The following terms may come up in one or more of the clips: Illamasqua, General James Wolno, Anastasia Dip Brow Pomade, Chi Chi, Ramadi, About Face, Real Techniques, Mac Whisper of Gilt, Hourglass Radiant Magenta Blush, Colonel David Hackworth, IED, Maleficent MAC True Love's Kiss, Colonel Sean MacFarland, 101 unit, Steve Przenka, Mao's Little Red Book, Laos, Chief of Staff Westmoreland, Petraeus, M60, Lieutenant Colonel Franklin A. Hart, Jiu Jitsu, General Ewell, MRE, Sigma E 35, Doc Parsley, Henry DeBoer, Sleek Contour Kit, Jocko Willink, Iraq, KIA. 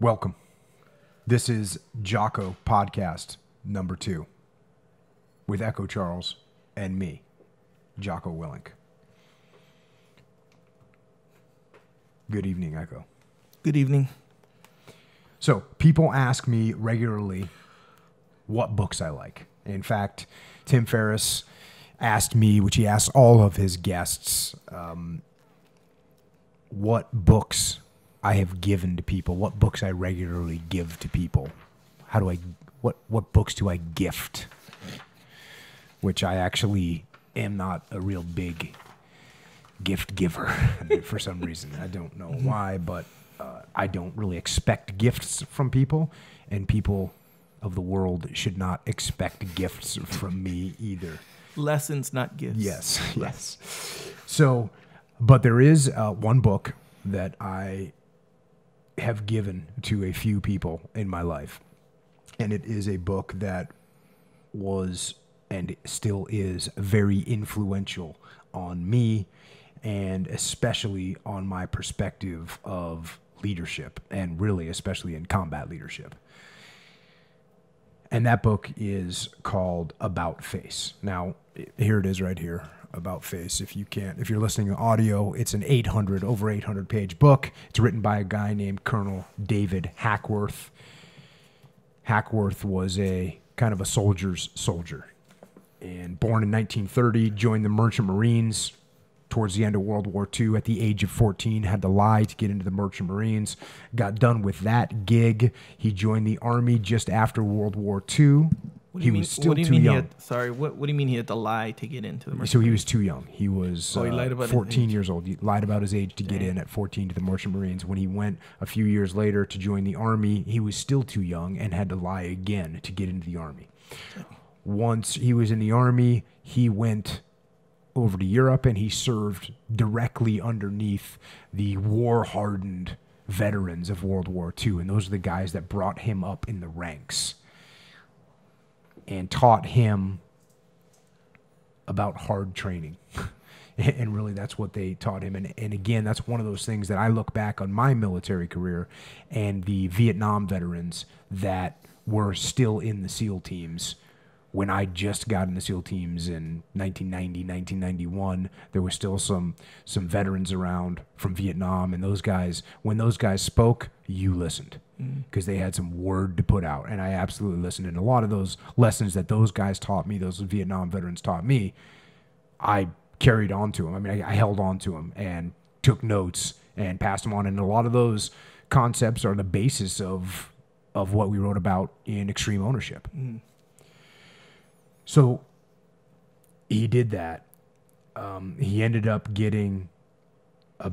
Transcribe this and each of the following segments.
Welcome. This is Jocko Podcast number 2 with Echo Charles and me, Jocko Willink. Good evening, Echo. Good evening. So people ask me regularly what books I like. In fact, Tim Ferriss asked me, which he asks all of his guests, what books I have given to people, what books I regularly give to people. How do I, what books do I gift? Which I actually am not a real big gift giver for some reason. I don't know why, but I don't really expect gifts from people, and people of the world should not expect gifts from me either. Lessons, not gifts. Yes, yes. So, but there is one book that I have given to a few people in my life, and it is a book that was and still is very influential on me, and especially on my perspective of leadership, and really especially in combat leadership. And that book is called About Face. Now, here it is right here, About Face. If you can't, if you're listening to audio, it's an over 800 page book. It's written by a guy named Colonel David Hackworth. Hackworth was a kind of a soldier's soldier, and born in 1930, joined the Merchant Marines towards the end of World War II at the age of 14, had to lie to get into the Merchant Marines, got done with that gig. He joined the Army just after World War II. He was still too young. Sorry, what do you mean he had to lie to get into the Merchant Marines? So he was too young. He was 14 years old. He lied about his age to get in at 14 to the Merchant Marines. When he went a few years later to join the Army, he was still too young and had to lie again to get into the Army. Once he was in the Army, he went over to Europe, and he served directly underneath the war-hardened veterans of World War II, and those are the guys that brought him up in the ranks and taught him about hard training. And really, that's what they taught him. And again, that's one of those things that I look back on my military career and the Vietnam veterans that were still in the SEAL teams. When I just got in the SEAL teams in 1990, 1991, there were still some veterans around from Vietnam, and those guys, when those guys spoke, you listened because they had some word to put out, and I absolutely listened. And a lot of those lessons that those guys taught me, those Vietnam veterans taught me, I carried on to them. I mean, I held on to them and took notes and passed them on, and a lot of those concepts are the basis of what we wrote about in Extreme Ownership. So he did that. He ended up getting a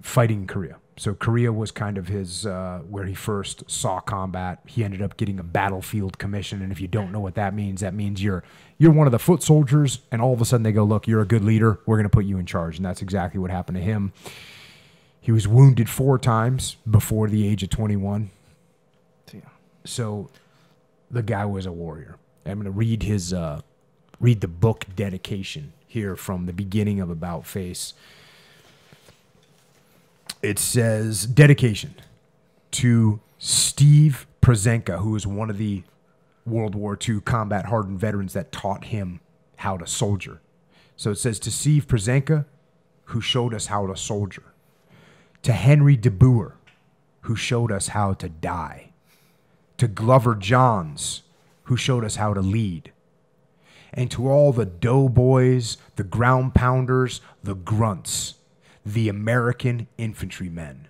fighting Korea. So Korea was kind of his where he first saw combat. He ended up getting a battlefield commission, and if you don't know what that means you're one of the foot soldiers, and all of a sudden they go, "Look, you're a good leader. We're going to put you in charge." And that's exactly what happened to him. He was wounded 4 times before the age of 21. So the guy was a warrior. I'm going to read his read the book dedication here from the beginning of About Face. It says, dedication to Steve Przenka, who is one of the World War II combat-hardened veterans that taught him how to soldier. So it says, to Steve Przenka, who showed us how to soldier. To Henry DeBoer, who showed us how to die. To Glover Johns, who showed us how to lead, and to all the doughboys, the ground pounders, the grunts, the American infantrymen,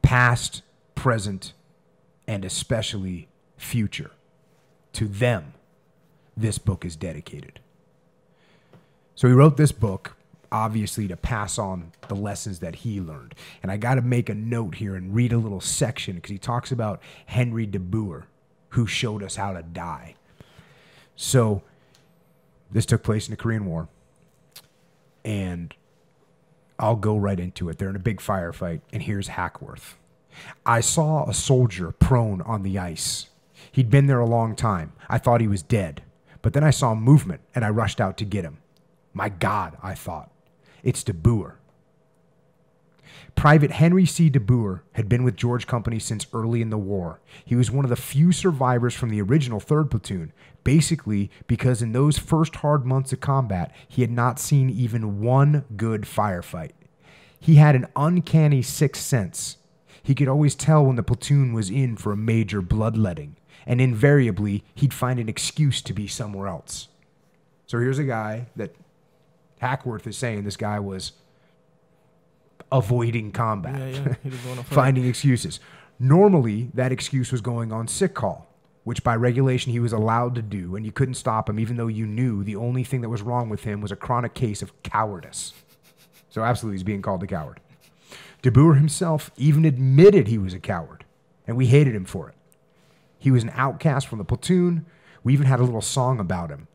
past, present, and especially future. To them, this book is dedicated. So he wrote this book, obviously, to pass on the lessons that he learned. And I got to make a note here and read a little section, because he talks about Henry DeBoer, who showed us how to die. So this took place in the Korean War, and I'll go right into it. They're in a big firefight, and here's Hackworth. I saw a soldier prone on the ice. He'd been there a long time. I thought he was dead, but then I saw movement, and I rushed out to get him. My God, I thought, it's DeBoer. Private Henry C. DeBoer had been with George Company since early in the war. He was one of the few survivors from the original 3rd platoon, basically because in those first hard months of combat, he had not seen even one good firefight. He had an uncanny sixth sense. He could always tell when the platoon was in for a major bloodletting, and invariably, he'd find an excuse to be somewhere else. So here's a guy that Hackworth is saying this guy was avoiding combat, He was going to fight. Finding excuses. Normally, that excuse was going on sick call, which by regulation he was allowed to do, and you couldn't stop him, even though you knew the only thing that was wrong with him was a chronic case of cowardice. So absolutely, he's being called a coward. DeBoer himself even admitted he was a coward, and we hated him for it. He was an outcast from the platoon. We even had a little song about him,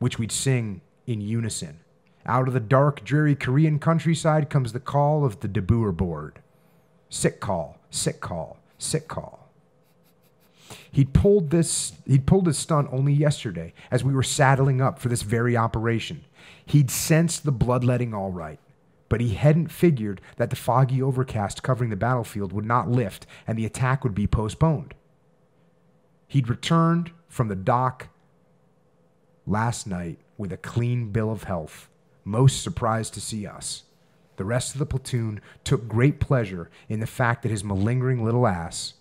which we'd sing in unison. Out of the dark, dreary Korean countryside comes the call of the DeBoer board. Sick call, sick call, sick call. He'd pulled this stunt only yesterday as we were saddling up for this very operation. He'd sensed the bloodletting all right, but he hadn't figured that the foggy overcast covering the battlefield would not lift and the attack would be postponed. He'd returned from the dock last night with a clean bill of health, most surprised to see us. The rest of the platoon took great pleasure in the fact that his malingering little ass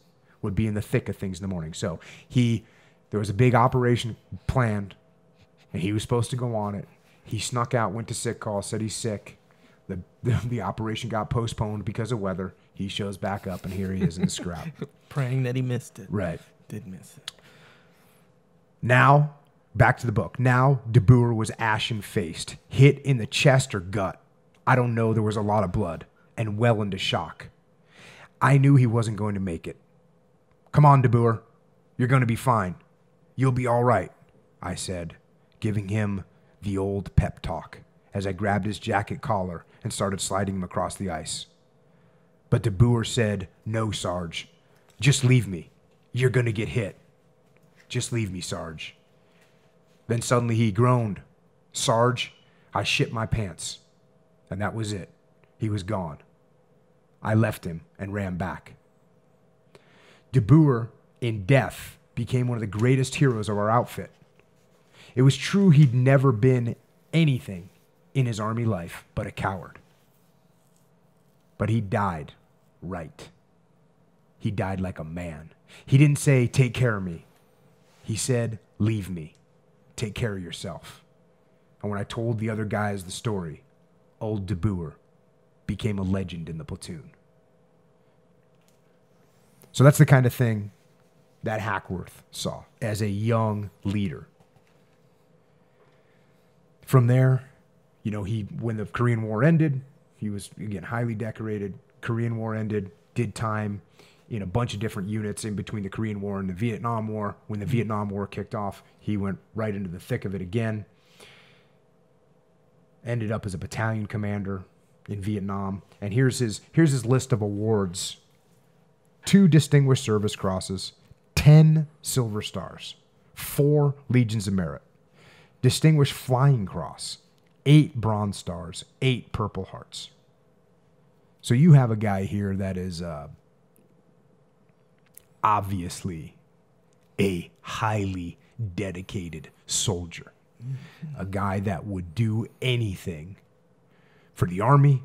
would be in the thick of things in the morning. So there was a big operation planned, and he was supposed to go on it. He snuck out, went to sick call, said he's sick. The operation got postponed because of weather. He shows back up, and here he is in the scrap. Praying that he missed it. Right. Did miss it. Now, back to the book. Now, DeBoer was ashen-faced, hit in the chest or gut. I don't know, there was a lot of blood, and well into shock. I knew he wasn't going to make it. Come on, DeBoer. You're going to be fine. You'll be all right, I said, giving him the old pep talk as I grabbed his jacket collar and started sliding him across the ice. But DeBoer said, no, Sarge. Just leave me. You're going to get hit. Just leave me, Sarge. Then suddenly he groaned. Sarge, I shit my pants. And that was it. He was gone. I left him and ran back. DeBoer, in death, became one of the greatest heroes of our outfit. It was true he'd never been anything in his Army life but a coward. But he died right. He died like a man. He didn't say, take care of me. He said, leave me. Take care of yourself. And when I told the other guys the story, old DeBoer became a legend in the platoon. So that's the kind of thing that Hackworth saw as a young leader. From there, you know, when the Korean War ended, he was, again, highly decorated. Korean War ended, did time in a bunch of different units in between the Korean War and the Vietnam War. When the Vietnam War kicked off, he went right into the thick of it again. Ended up as a battalion commander in Vietnam. And here's his list of awards. 2 Distinguished Service Crosses, 10 Silver Stars, 4 Legions of Merit, Distinguished Flying Cross, 8 Bronze Stars, 8 Purple Hearts. So you have a guy here that is... obviously a highly dedicated soldier, a guy that would do anything for the Army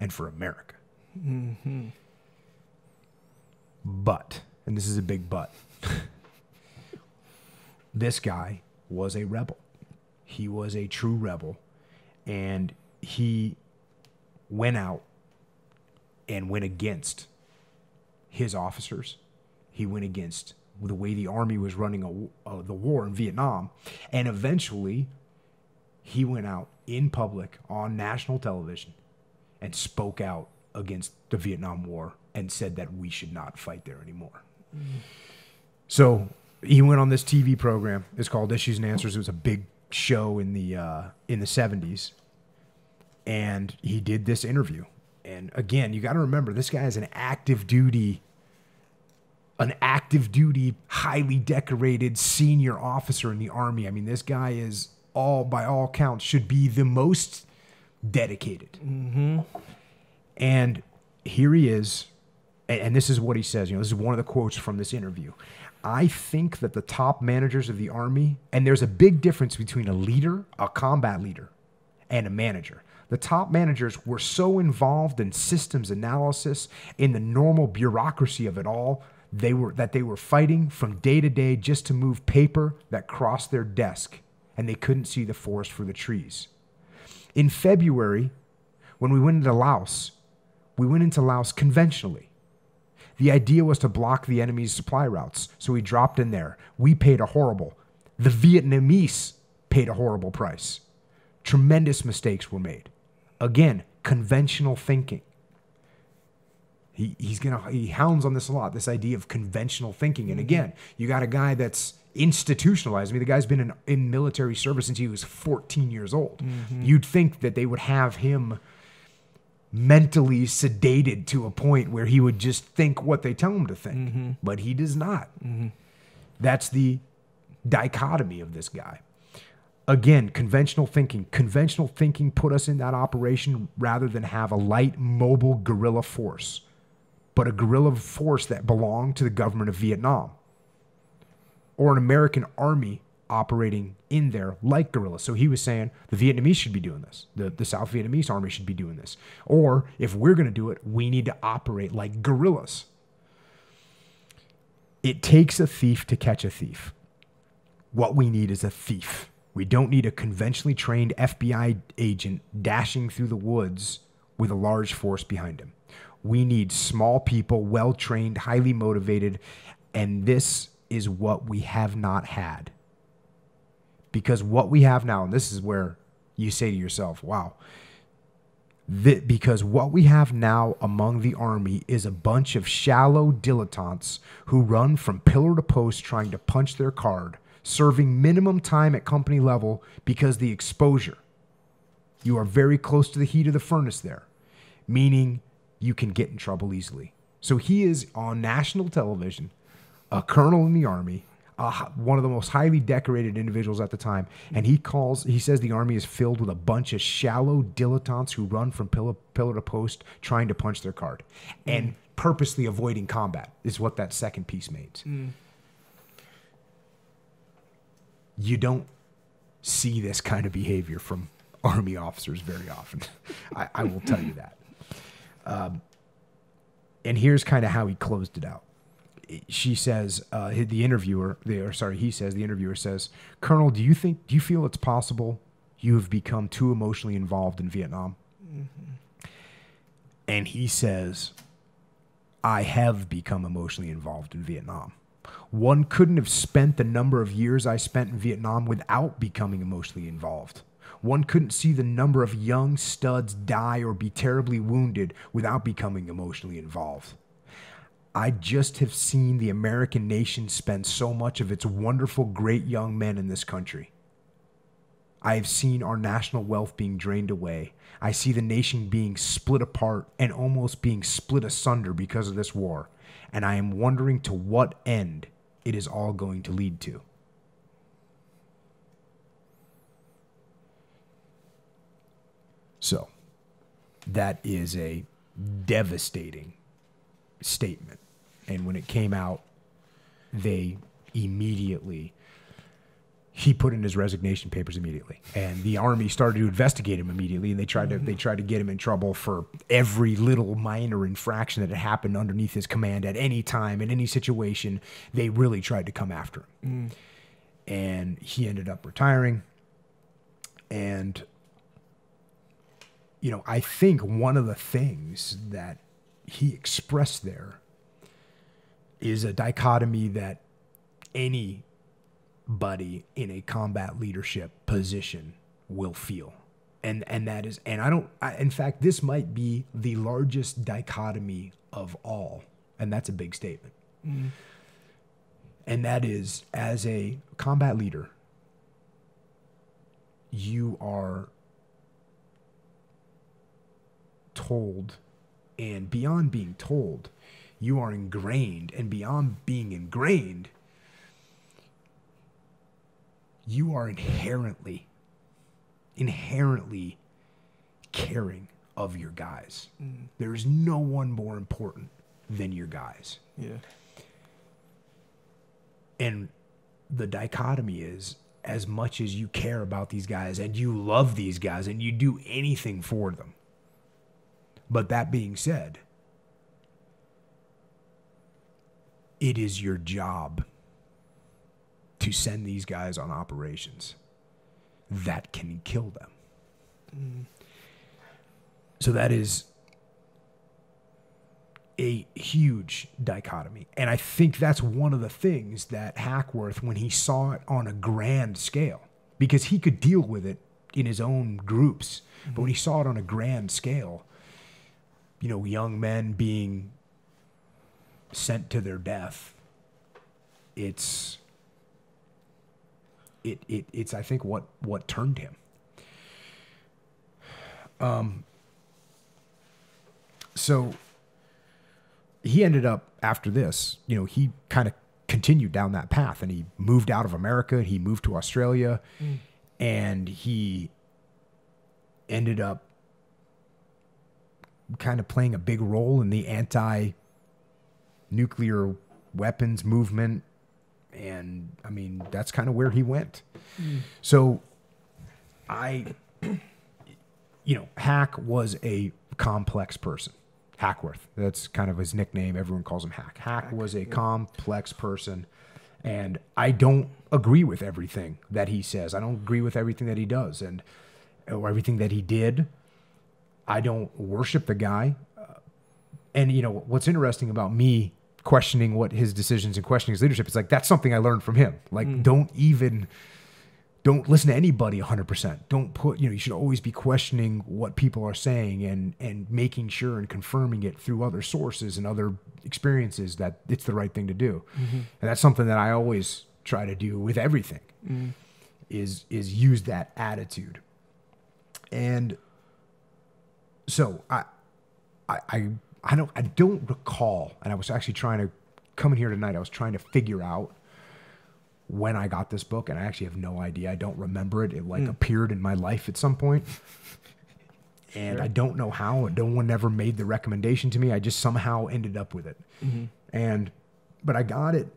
and for America. Mm-hmm. But, and this is a big but, this guy was a rebel. He was a true rebel, and he went out and went against his officers. He went against the way the Army was running the war in Vietnam. And eventually, he went out in public on national television and spoke out against the Vietnam War and said that we should not fight there anymore. Mm-hmm. So he went on this TV program. It's called Issues and Answers. It was a big show in the 70s. And he did this interview. And again, you got to remember, this guy is an active duty, highly decorated senior officer in the Army. I mean, this guy is, by all counts, should be the most dedicated. Mm-hmm. And here he is, and this is what he says. You know, this is one of the quotes from this interview. I think that the top managers of the Army, and there's a big difference between a leader, a combat leader, and a manager. The top managers were so involved in systems analysis, in the normal bureaucracy of it all, that they were fighting from day to day just to move paper that crossed their desk, and they couldn't see the forest for the trees. In February, when we went into Laos conventionally. The idea was to block the enemy's supply routes, so we dropped in there. We paid a horrible. The Vietnamese paid a horrible price. Tremendous mistakes were made. Again, conventional thinking. He hounds on this a lot, this idea of conventional thinking. And again, you got a guy that's institutionalized. I mean, the guy's been in military service since he was 14 years old. Mm-hmm. You'd think that they would have him mentally sedated to a point where he would just think what they tell him to think. Mm-hmm. But he does not. Mm-hmm. That's the dichotomy of this guy. Again, conventional thinking. Conventional thinking put us in that operation rather than have a light, mobile guerrilla force, but a guerrilla force that belonged to the government of Vietnam or an American army operating in there like guerrilla. So he was saying the Vietnamese should be doing this. The South Vietnamese army should be doing this. Or if we're going to do it, we need to operate like guerrillas. It takes a thief to catch a thief. What we need is a thief. We don't need a conventionally trained FBI agent dashing through the woods with a large force behind him. We need small people, well-trained, highly motivated, and this is what we have not had. Because what we have now, and this is where you say to yourself, wow, because what we have now among the Army is a bunch of shallow dilettantes who run from pillar to post trying to punch their card, serving minimum time at company level because the exposure. You are very close to the heat of the furnace there, meaning you can get in trouble easily. So he is on national television, a colonel in the Army, one of the most highly decorated individuals at the time, and he says the Army is filled with a bunch of shallow dilettantes who run from pillar to post trying to punch their card and purposely avoiding combat is what that second piece means. Mm. You don't see this kind of behavior from Army officers very often. I will tell you that. And here's kind of how he closed it out. She says, the interviewer says, Colonel, do you feel it's possible you have become too emotionally involved in Vietnam? Mm-hmm. And he says, I have become emotionally involved in Vietnam. One couldn't have spent the number of years I spent in Vietnam without becoming emotionally involved. One couldn't see the number of young studs die or be terribly wounded without becoming emotionally involved. I just have seen the American nation spend so much of its wonderful, great young men in this country. I have seen our national wealth being drained away. I see the nation being split apart and almost being split asunder because of this war. And I am wondering to what end it is all going to lead to. So, that is a devastating statement. And when it came out, he put in his resignation papers immediately, and the Army started to investigate him immediately, and they tried to get him in trouble for every little minor infraction that had happened underneath his command at any time, in any situation. They really tried to come after him. Mm. And he ended up retiring. And, you know, I think one of the things that he expressed there is a dichotomy that anybody in a combat leadership position will feel, and in fact, this might be the largest dichotomy of all, and that's a big statement. Mm-hmm. And that is, as a combat leader, you are told, and beyond being told, you are ingrained, and beyond being ingrained, you are inherently caring of your guys. Mm. There's no one more important than your guys. Yeah. And the dichotomy is, as much as you care about these guys and you love these guys and you do anything for them. But that being said, it is your job to send these guys on operations that can kill them. Mm. So that is a huge dichotomy. And I think that's one of the things that Hackworth, when he saw it on a grand scale, because he could deal with it in his own groups, mm-hmm. but when he saw it on a grand scale, you know, young men being sent to their death, it's I think what turned him. So he ended up, after this, you know, he kind of continued down that path, and he moved out of America. He moved to Australia, mm. and he ended up kind of playing a big role in the anti-nuclear weapons movement. And I mean, that's kind of where he went. Mm. So you know, Hack was a complex person. Hackworth, that's kind of his nickname. Everyone calls him Hack. Hack was a complex person, and I don't agree with everything that he says. I don't agree with everything that he does or everything that he did. I don't worship the guy. And, you know, what's interesting about me questioning what his decisions and questioning his leadership is, like, that's something I learned from him. Like, don't listen to anybody 100%. Don't put, you know, you should always be questioning what people are saying and making sure and confirming it through other sources and other experiences that it's the right thing to do. Mm-hmm. And that's something that I always try to do with everything, mm. is use that attitude. And so I don't recall, and I was actually trying to come in here tonight, I was trying to figure out when I got this book, and I actually have no idea. I don't remember it. It like appeared in my life at some point. And sure. I don't know how. No one ever made the recommendation to me. I just somehow ended up with it. Mm-hmm. But I got it.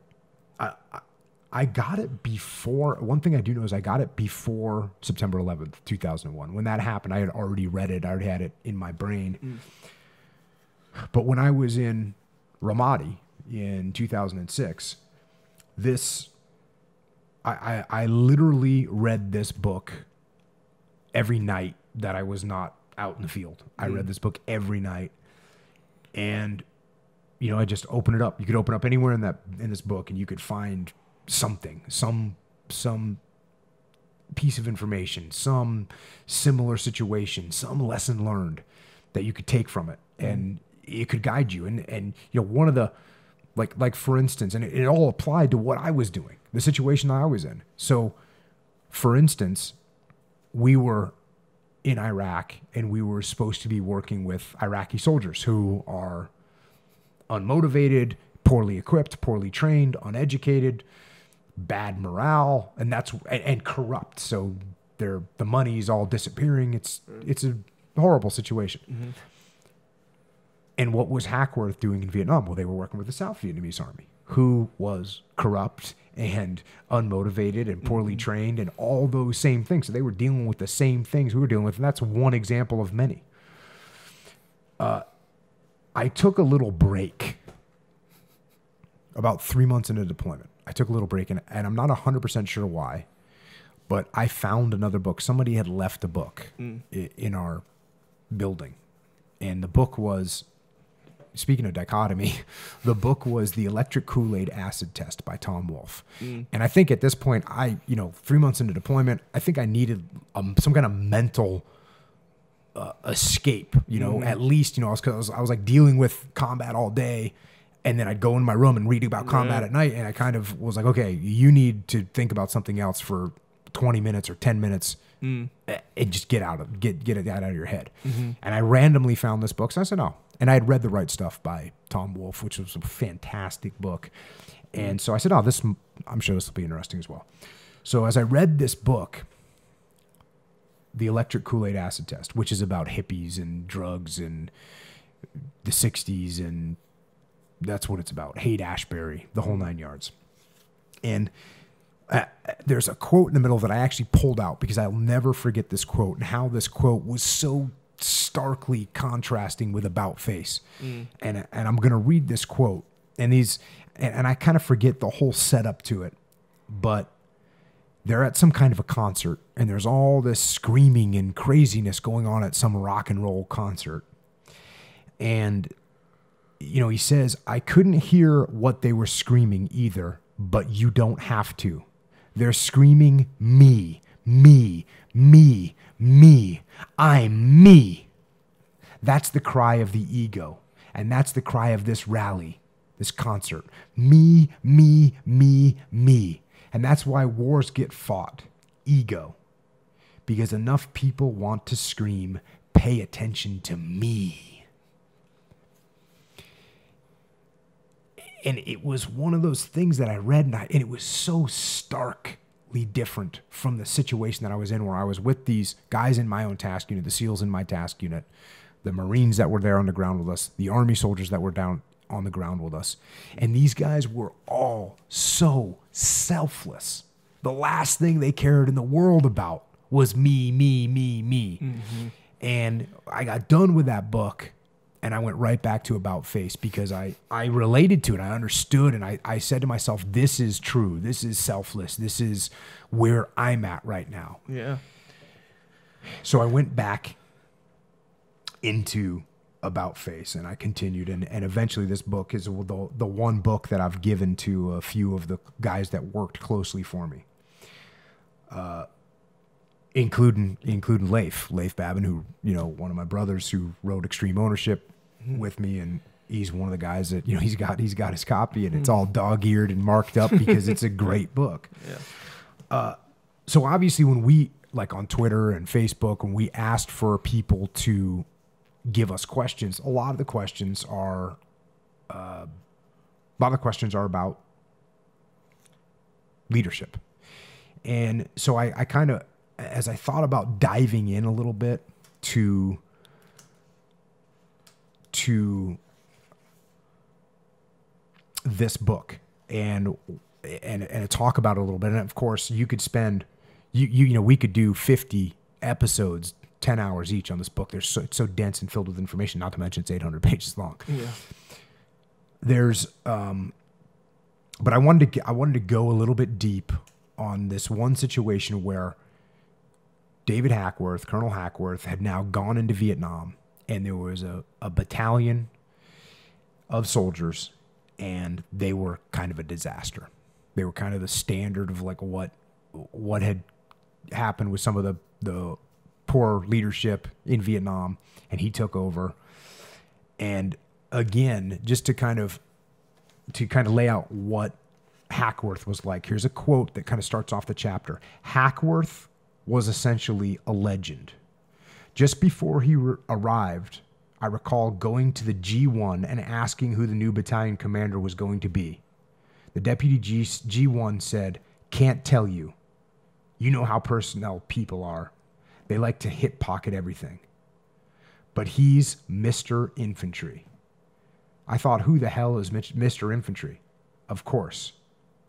I got it before. One thing I do know is I got it before September 11th, 2001. When that happened, I had already read it. I already had it in my brain. Mm. But when I was in Ramadi in 2006, I literally read this book every night that I was not out in the field. I read this book every night, and you know, I just open it up. You could open up anywhere in this book, and you could find something, some piece of information, some similar situation, some lesson learned that you could take from it, and it could guide you. And you know, one of the like for instance, and it all applied to what I was doing. The situation I was in. So, for instance, we were in Iraq, and we were supposed to be working with Iraqi soldiers who are unmotivated, poorly equipped, poorly trained, uneducated, bad morale, and corrupt. So the money's all disappearing. It's a horrible situation. Mm-hmm. And what was Hackworth doing in Vietnam? Well, they were working with the South Vietnamese Army, who was corrupt and unmotivated and poorly mm-hmm. trained and all those same things. So they were dealing with the same things we were dealing with, and that's one example of many. I took a little break about 3 months into deployment. I took a little break, and I'm not 100% sure why, but I found another book. Somebody had left a book in our building, and the book was... Speaking of dichotomy, the book was The Electric Kool Aid Acid Test by Tom Wolfe. Mm. And I think at this point, you know, 3 months into deployment, I think I needed some kind of mental escape, you know, at least, you know, I was like dealing with combat all day. And then I'd go in my room and read about combat at night. And I kind of was like, okay, you need to think about something else for 20 minutes or 10 minutes. And just get it out of your head. Mm-hmm. And I randomly found this book, so I said, oh. And I had read The Right Stuff by Tom Wolfe, which was a fantastic book. And so I said, oh, I'm sure this will be interesting as well. So as I read this book, The Electric Kool Aid Acid Test, which is about hippies and drugs and the 60s, and that's what it's about. Haight-Ashbury, the whole nine yards. And there's a quote in the middle that I actually pulled out because I'll never forget this quote and how this quote was so starkly contrasting with About Face. Mm. And I'm going to read this quote, and these, and I kind of forget the whole setup to it, but they're at some kind of a concert, and there's all this screaming and craziness going on at some rock and roll concert. And, you know, he says, I couldn't hear what they were screaming either, but you don't have to. They're screaming me, me, me, me. I'm me. That's the cry of the ego. And that's the cry of this rally, this concert. Me, me, me, me. And that's why wars get fought. Ego. Because enough people want to scream, pay attention to me. And it was one of those things that I read, and it was so starkly different from the situation that I was in, where I was with these guys in my own task unit, the SEALs in my task unit, the Marines that were there on the ground with us, the Army soldiers that were down on the ground with us. And these guys were all so selfless. The last thing they cared in the world about was me, me, me, me. Mm-hmm. And I got done with that book, and I went right back to About Face because I related to it. I understood, and I said to myself, this is true. This is selfless. This is where I'm at right now. Yeah. So I went back into About Face, and I continued. And eventually this book is the one book that I've given to a few of the guys that worked closely for me, including Leif Babin, who, you know, one of my brothers who wrote Extreme Ownership with me, and he's one of the guys that, you know, he's got his copy, and it's all dog-eared and marked up because it's a great book. Yeah. So obviously when we, like on Twitter and Facebook, when we asked for people to give us questions, a lot of the questions are about leadership. And so I kind of, as I thought about diving in a little bit to this book and talk about it a little bit. And of course you could spend, you know, we could do 50 episodes, 10 hours each on this book. They're so dense and filled with information, not to mention it's 800 pages long. Yeah. There's, but I wanted to go a little bit deep on this one situation where David Hackworth, Colonel Hackworth, had now gone into Vietnam, and there was a battalion of soldiers, and they were kind of a disaster. They were kind of the standard of like what had happened with some of the poor leadership in Vietnam, and he took over. And again, just to kind of lay out what Hackworth was like, here's a quote that kind of starts off the chapter. Hackworth was essentially a legend. Just before he arrived, I recall going to the G1 and asking who the new battalion commander was going to be. The deputy G1 said, "Can't tell you. You know how personnel people are. They like to hip pocket everything. But he's Mr. Infantry." I thought, who the hell is Mr. Infantry? Of course,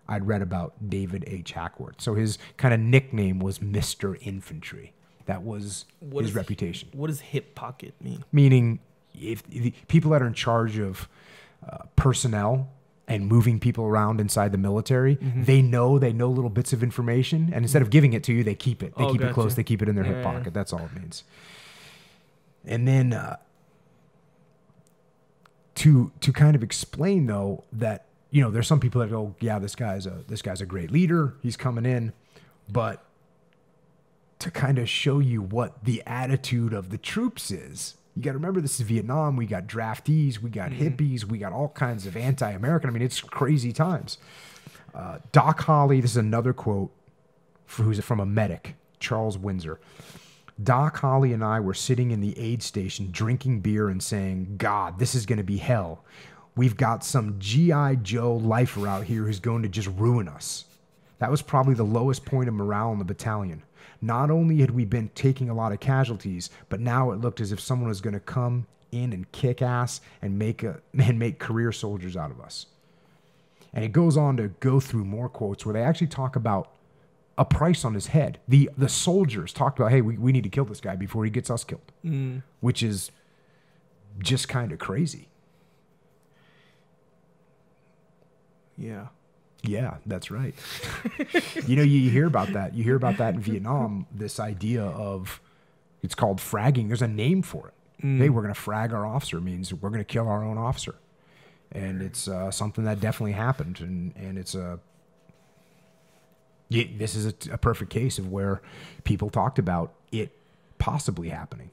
I'd read about David H. Hackworth. So his kind of nickname was Mr. Infantry. That was his reputation. What does hip pocket mean? Meaning if the people that are in charge of personnel and moving people around inside the military, mm-hmm. they know little bits of information, and instead of giving it to you, they keep it. They keep it close. They keep it in their hip pocket. That's all it means. And then to kind of explain, though, that, you know, there's some people that go, yeah, this guy's a great leader. He's coming in. But to kind of show you what the attitude of the troops is, you got to remember, this is Vietnam. We got draftees. We got hippies. We got all kinds of anti-American. I mean, it's crazy times. Doc Holly, this is another quote from a medic, Charles Windsor. Doc Holly and I were sitting in the aid station drinking beer and saying, God, this is going to be hell. We've got some G.I. Joe lifer out here who's going to just ruin us. That was probably the lowest point of morale in the battalion. Not only had we been taking a lot of casualties, but now it looked as if someone was going to come in and kick ass and make career soldiers out of us. And it goes on to go through more quotes where they actually talk about a price on his head. The soldiers talked about, hey, we need to kill this guy before he gets us killed, which is just kind of crazy. Yeah. Yeah, that's right. You know, you hear about that. You hear about that in Vietnam, this idea of, it's called fragging. There's a name for it. Hey, we're going to frag our officer means we're going to kill our own officer. And it's something that definitely happened. And it's a, this is a perfect case of where people talked about it possibly happening.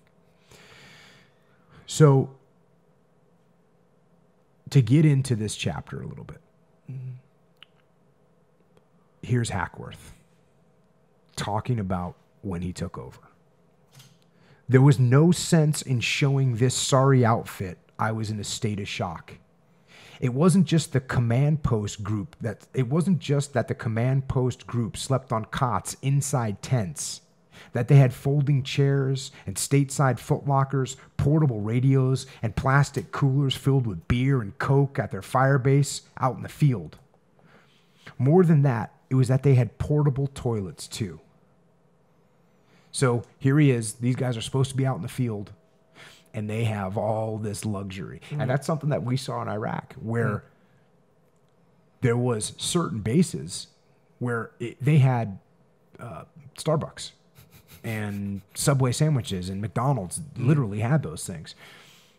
So to get into this chapter a little bit, here's Hackworth talking about when he took over. There was no sense in showing this sorry outfit. I was in a state of shock. It wasn't just the command post group that the command post group slept on cots inside tents, that they had folding chairs and stateside footlockers, portable radios, and plastic coolers filled with beer and Coke at their fire base out in the field. More than that, it was that they had portable toilets too. So here he is. These guys are supposed to be out in the field, and they have all this luxury. And that's something that we saw in Iraq, where there was certain bases where they had Starbucks and Subway sandwiches, and McDonald's literally had those things.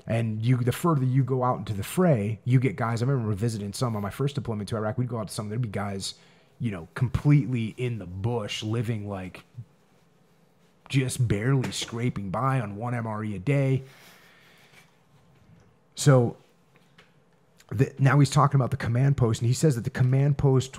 And the further you go out into the fray, you get guys. I remember visiting some on my first deployment to Iraq. We'd go out to some. There'd be guys, you know, completely in the bush, living like just barely scraping by on one MRE a day. So now he's talking about the command post, and he says that the command post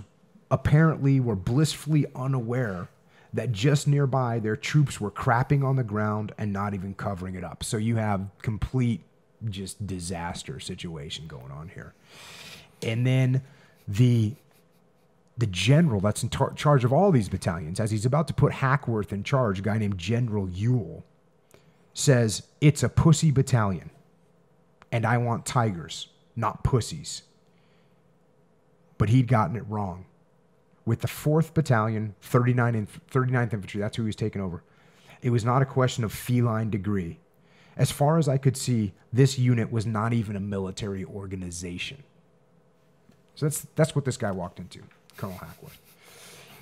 apparently were blissfully unaware that just nearby their troops were crapping on the ground and not even covering it up. So you have complete just disaster situation going on here. And then the general that's in charge of all these battalions, as he's about to put Hackworth in charge, a guy named General Ewell, says, it's a pussy battalion, and I want tigers, not pussies. But he'd gotten it wrong. With the 4th Battalion, 39th Infantry, that's who he was taking over, it was not a question of feline degree. As far as I could see, this unit was not even a military organization. So that's what this guy walked into, Colonel Hackworth.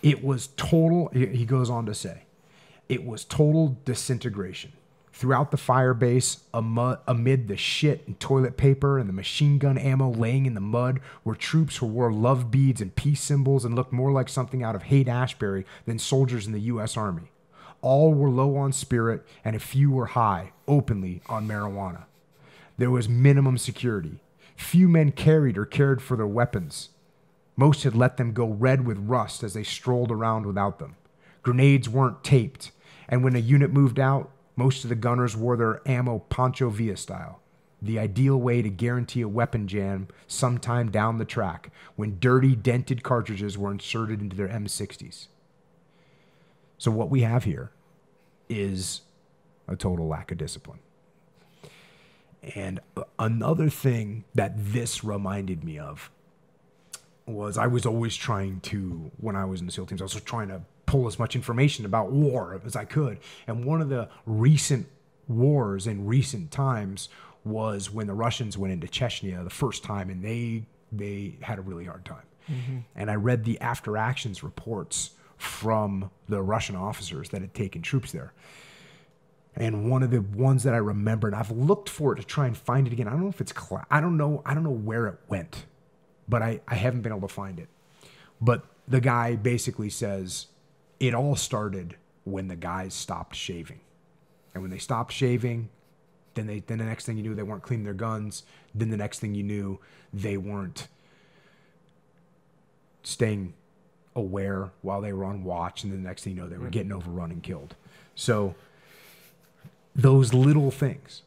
It was total, he goes on to say, it was total disintegration. Throughout the fire base, amid the shit and toilet paper and the machine gun ammo laying in the mud, were troops who wore love beads and peace symbols and looked more like something out of Haight-Ashbury than soldiers in the U.S. Army. All were low on spirit, and a few were high, openly, on marijuana. There was minimum security. Few men carried or cared for their weapons. Most had let them go red with rust as they strolled around without them. Grenades weren't taped, and when a unit moved out, most of the gunners wore their ammo Pancho Villa style, the ideal way to guarantee a weapon jam sometime down the track when dirty, dented cartridges were inserted into their M60s. So what we have here is a total lack of discipline. And another thing that this reminded me of was I was always trying to, when I was in the SEAL teams, I was trying to pull as much information about war as I could. And one of the recent wars in recent times was when the Russians went into Chechnya the first time, and they had a really hard time. And I read the after actions reports from the Russian officers that had taken troops there. And one of the ones that I remember, and I've looked for it to try and find it again. I don't know if it's I don't know where it went, but I haven't been able to find it. But the guy basically says it all started when the guys stopped shaving. And when they stopped shaving, then the next thing you knew, they weren't cleaning their guns. Then the next thing you knew, they weren't staying aware while they were on watch. And then the next thing you know, they were getting overrun and killed. So those little things,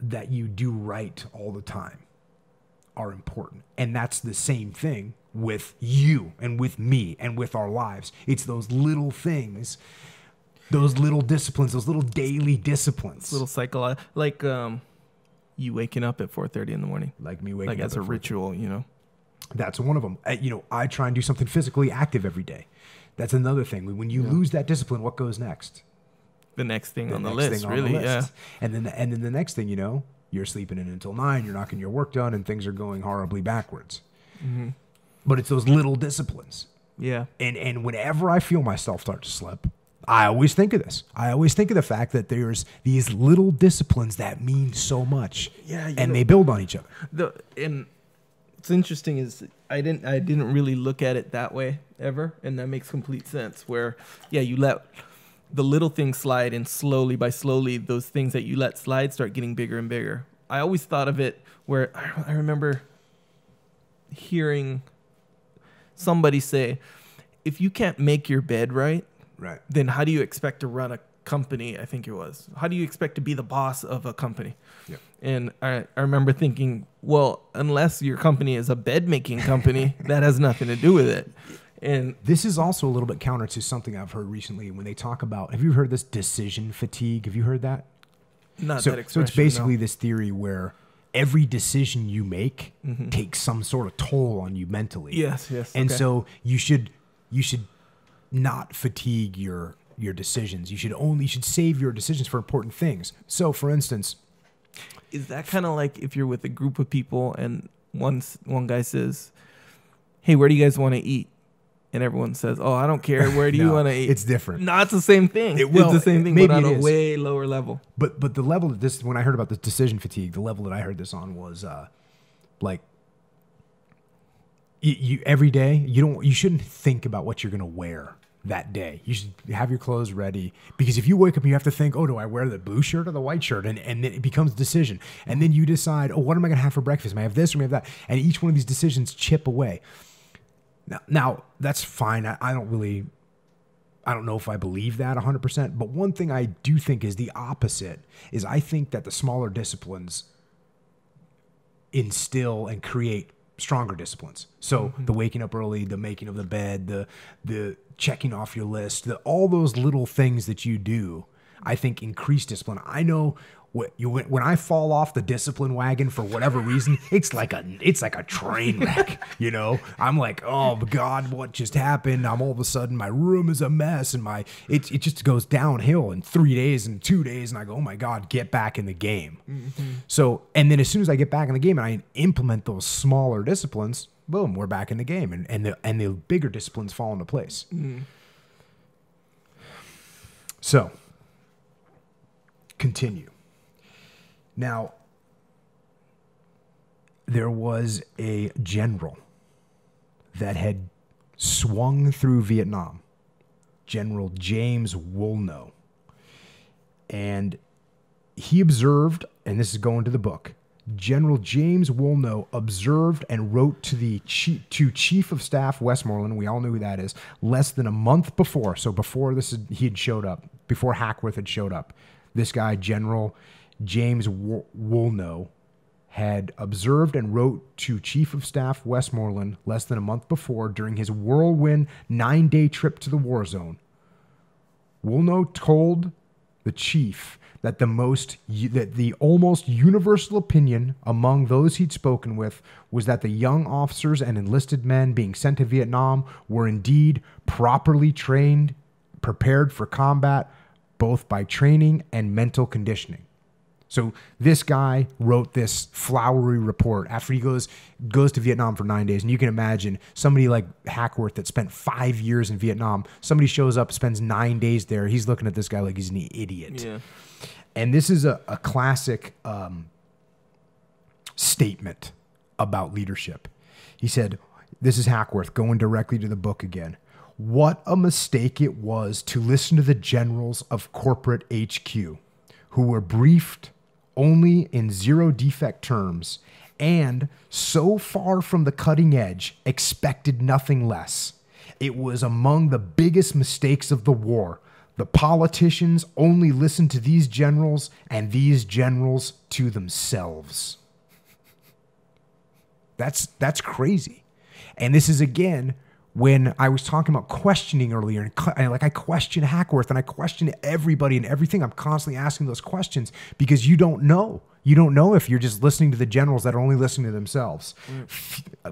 that you do right all the time are important. And that's the same thing with you and with me and with our lives. It's those little things, those little disciplines, those little daily disciplines. Little cycle, like you waking up at 4:30 in the morning. Like me waking up as a ritual, you know. That's one of them. You know, I try and do something physically active every day. That's another thing. When you lose that discipline, what goes next? The next thing on the list, really. Yeah. And then the next thing, you know, you're sleeping in until 9, you're not getting your work done, and things are going horribly backwards. Mm-hmm. But it's those little disciplines. Yeah. And whenever I feel myself start to slip, I always think of this. I always think of the fact that there's these little disciplines that mean so much. Yeah. And they build on each other. And what's interesting is I didn't really look at it that way ever, and that makes complete sense. Where you let the little things slide, and slowly by slowly those things that you let slide start getting bigger and bigger. I always thought of it where I remember hearing somebody say, if you can't make your bed right, then how do you expect to run a company? I think it was, how do you expect to be the boss of a company? Yep. And I remember thinking, well, unless your company is a bed making company, that has nothing to do with it. And this is also a little bit counter to something I've heard recently when they talk about, have you heard this decision fatigue? Have you heard that? Not that expression. So it's basically this theory where every decision you make takes some sort of toll on you mentally. Yes, yes. And so you should not fatigue your decisions. You should save your decisions for important things. So for instance, is that kind of like if you're with a group of people and one guy says, "Hey, where do you guys want to eat?" And everyone says, "Oh, I don't care. Where do you want to eat?" It's different. No, it's the same thing. It's the same thing, but on a way lower level. But the level that this, when I heard about the decision fatigue, the level that I heard this on was like you every day you shouldn't think about what you're gonna wear that day. You should have your clothes ready, because if you wake up and you have to think, oh, do I wear the blue shirt or the white shirt? And then it becomes a decision. And then you decide, oh, what am I gonna have for breakfast? Am I have this or am I have that? And each one of these decisions chip away. Now that's fine. I don't know if I believe that 100%, but one thing I do think is the opposite is I think that the smaller disciplines instill and create stronger disciplines. So the waking up early, the making of the bed, the checking off your list, all those little things that you do, I think increase discipline. I know when I fall off the discipline wagon for whatever reason, it's like a train wreck. You know, I'm like, oh God, what just happened? I'm all of a sudden, my room is a mess, and it just goes downhill in 3 days and 2 days, and I go, oh my God, get back in the game. So, and then as soon as I get back in the game and I implement those smaller disciplines, boom, we're back in the game, and the bigger disciplines fall into place. So, continue. Now, there was a general that had swung through Vietnam, General James Wolno, and he observed, and this is going to the book, General James Wolno observed and wrote to the Chief of Staff Westmoreland, we all knew who that is, less than a month before, so before this he had showed up, before Hackworth had showed up, this guy, General James Wolno, had observed and wrote to Chief of Staff Westmoreland less than a month before during his whirlwind 9-day trip to the war zone. Wolno told the chief that the almost universal opinion among those he'd spoken with was that the young officers and enlisted men being sent to Vietnam were indeed properly trained, prepared for combat, both by training and mental conditioning. So this guy wrote this flowery report after he goes to Vietnam for 9 days. And you can imagine somebody like Hackworth that spent 5 years in Vietnam. Somebody shows up, spends 9 days there. He's looking at this guy like he's an idiot. Yeah. And this is a classic statement about leadership. He said, this is Hackworth going directly to the book again. What a mistake it was to listen to the generals of corporate HQ who were briefed only in zero defect terms and so far from the cutting edge expected nothing less. It was among the biggest mistakes of the war. The politicians only listened to these generals and these generals to themselves. That's crazy. And this is, again, when I was talking about questioning earlier, and like I question Hackworth and I question everybody and everything. I'm constantly asking those questions because you don't know. You don't know if you're just listening to the generals that are only listening to themselves.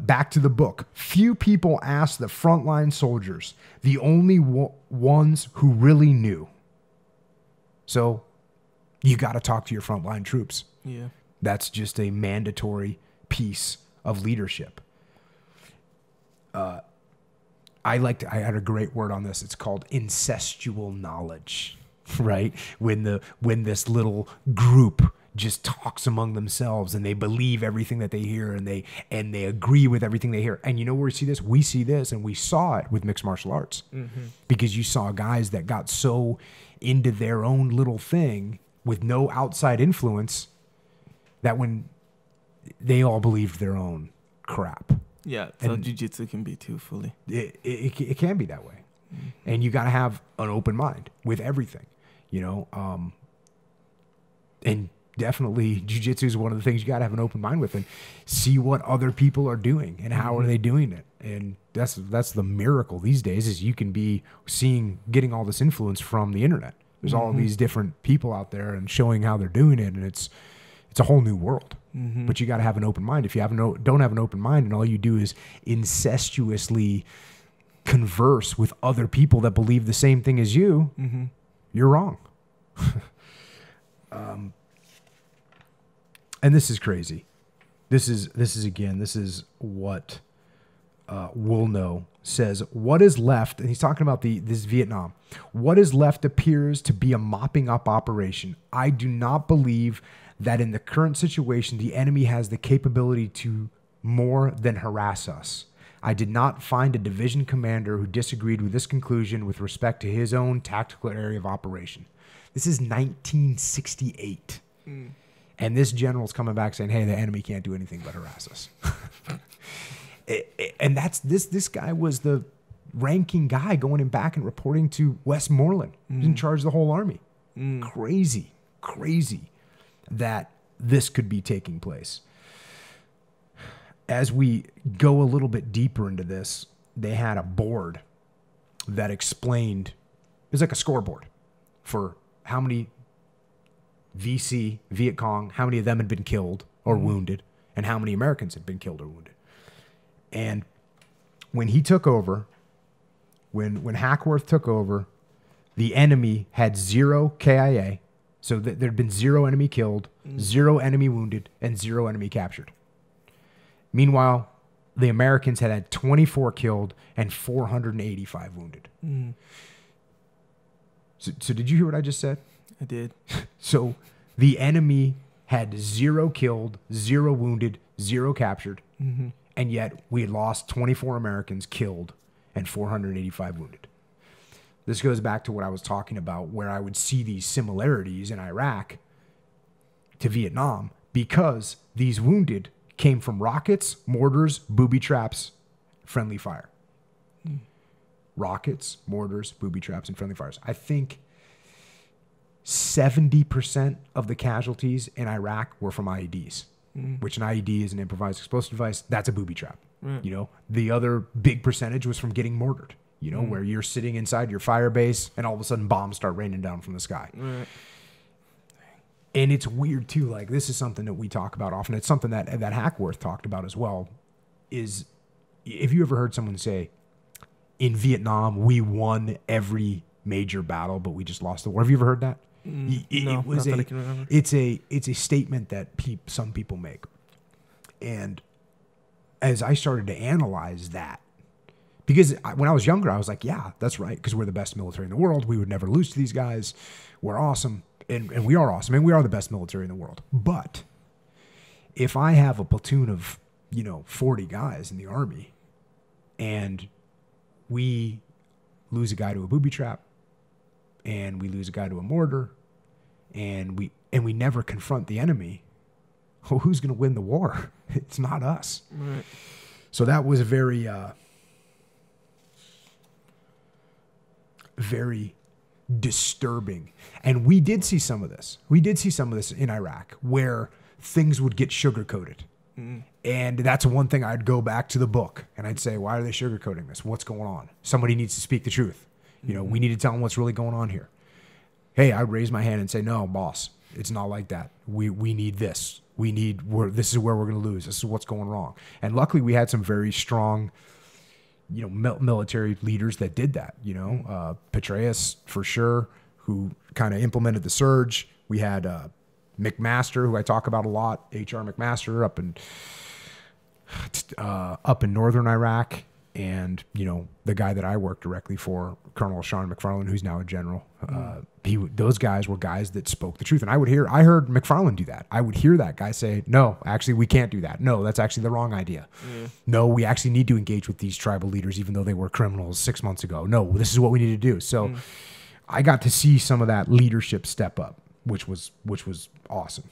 Back to the book. Few people asked the frontline soldiers, the only ones who really knew. So you got to talk to your frontline troops. Yeah. That's just a mandatory piece of leadership. I had a great word on this. It's called incestual knowledge, right? When this little group just talks among themselves and they believe everything that they hear and they agree with everything they hear. And you know where we see this? We see this, and we saw it with mixed martial arts, because you saw guys that got so into their own little thing with no outside influence that when they all believed their own crap. Yeah, so jiu-jitsu can be too fully. It can be that way. And you got to have an open mind with everything, you know. And definitely jiu-jitsu is one of the things you got to have an open mind with and see what other people are doing and how are they doing it. And that's the miracle these days is you can be seeing, getting all this influence from the internet. There's all these different people out there and showing how they're doing it, and it's a whole new world. But you got to have an open mind. If you have don't have an open mind and all you do is incestuously converse with other people that believe the same thing as you, you're wrong. And this is crazy. This is what Wolno says. What is left, and he's talking about this Vietnam. What is left appears to be a mopping up operation. I do not believe that in the current situation, the enemy has the capability to more than harass us. I did not find a division commander who disagreed with this conclusion with respect to his own tactical area of operation. This is 1968. And this general's coming back saying, hey, the enemy can't do anything but harass us. And that's this guy was the ranking guy going in back and reporting to Westmoreland. He was in charge of the whole army. Crazy, crazy that this could be taking place. As we go a little bit deeper into this, they had a board that explained, it was like a scoreboard for how many VC, Viet Cong, how many of them had been killed or wounded, and how many Americans had been killed or wounded. And when he took over, when Hackworth took over, the enemy had 0 KIA. So there'd been 0 enemy killed, 0 enemy wounded, and 0 enemy captured. Meanwhile, the Americans had had 24 killed and 485 wounded. So did you hear what I just said? I did. So the enemy had 0 killed, 0 wounded, 0 captured, and yet we had lost 24 Americans killed and 485 wounded. This goes back to what I was talking about, where I would see these similarities in Iraq to Vietnam, because these wounded came from rockets, mortars, booby traps, friendly fire. Rockets, mortars, booby traps, and friendly fires. I think 70% of the casualties in Iraq were from IEDs, which an IED is an improvised explosive device. That's a booby trap. You know, the other big percentage was from getting mortared. You know, where you're sitting inside your fire base and all of a sudden bombs start raining down from the sky. And it's weird too. Like, this is something that we talk about often. It's something that Hackworth talked about as well, is if you ever heard someone say, in Vietnam, we won every major battle, but we just lost the war. Have you ever heard that? No, it was not that I can remember. It's a statement that some people make. And as I started to analyze that, because when I was younger, I was like, yeah, that's right, because we're the best military in the world. We would never lose to these guys. We're awesome, and we are awesome, and we are the best military in the world. But if I have a platoon of, you know, 40 guys in the Army, and we lose a guy to a booby trap, and we lose a guy to a mortar, and we never confront the enemy, well, who's going to win the war? It's not us. Right. So that was a very... very disturbing. And we did see some of this. We did see some of this in Iraq, where things would get sugar-coated. Mm. And that's one thing I'd go back to the book and I'd say, why are they sugarcoating this? What's going on? Somebody needs to speak the truth. You know, we need to tell them what's really going on here. Hey, I'd raise my hand and say, no, boss, it's not like that. We need this. We need, this is where we're going to lose. This is what's going wrong. And luckily we had some very strong, you know, military leaders that did that, you know, Petraeus for sure, who kind of implemented the surge. We had McMaster, who I talk about a lot, H.R. McMaster up in northern Iraq. And, you know, the guy that I worked directly for, Colonel Sean MacFarland, who's now a general, those guys were guys that spoke the truth. And I heard MacFarland do that. I would hear that guy say, no, actually, we can't do that. No, that's actually the wrong idea. Mm. No, we actually need to engage with these tribal leaders, even though they were criminals 6 months ago. No, this is what we need to do. So I got to see some of that leadership step up, which was awesome.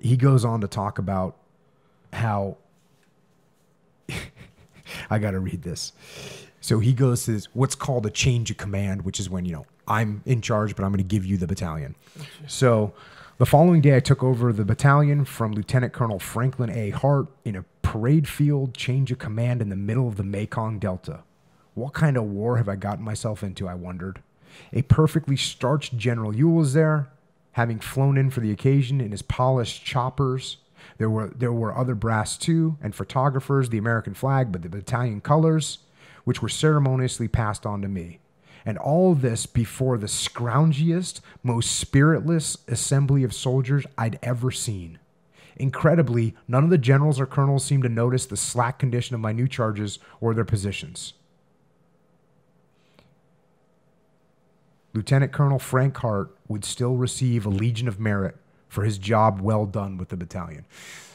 He goes on to talk about how I got to read this. So he goes to this, what's called a change of command, which is when, you know, I'm in charge, but I'm going to give you the battalion. Gotcha. So the following day, I took over the battalion from Lieutenant Colonel Franklin A. Hart in a parade field change of command in the middle of the Mekong Delta. What kind of war have I gotten myself into, I wondered. A perfectly starched General Ewell was there, having flown in for the occasion in his polished choppers. There were other brass too, and photographers, the American flag, but the battalion colors, which were ceremoniously passed on to me. And all this before the scroungiest, most spiritless assembly of soldiers I'd ever seen. Incredibly, none of the generals or colonels seemed to notice the slack condition of my new charges or their positions. Lieutenant Colonel Frank Hart would still receive a Legion of Merit for his job well done with the battalion.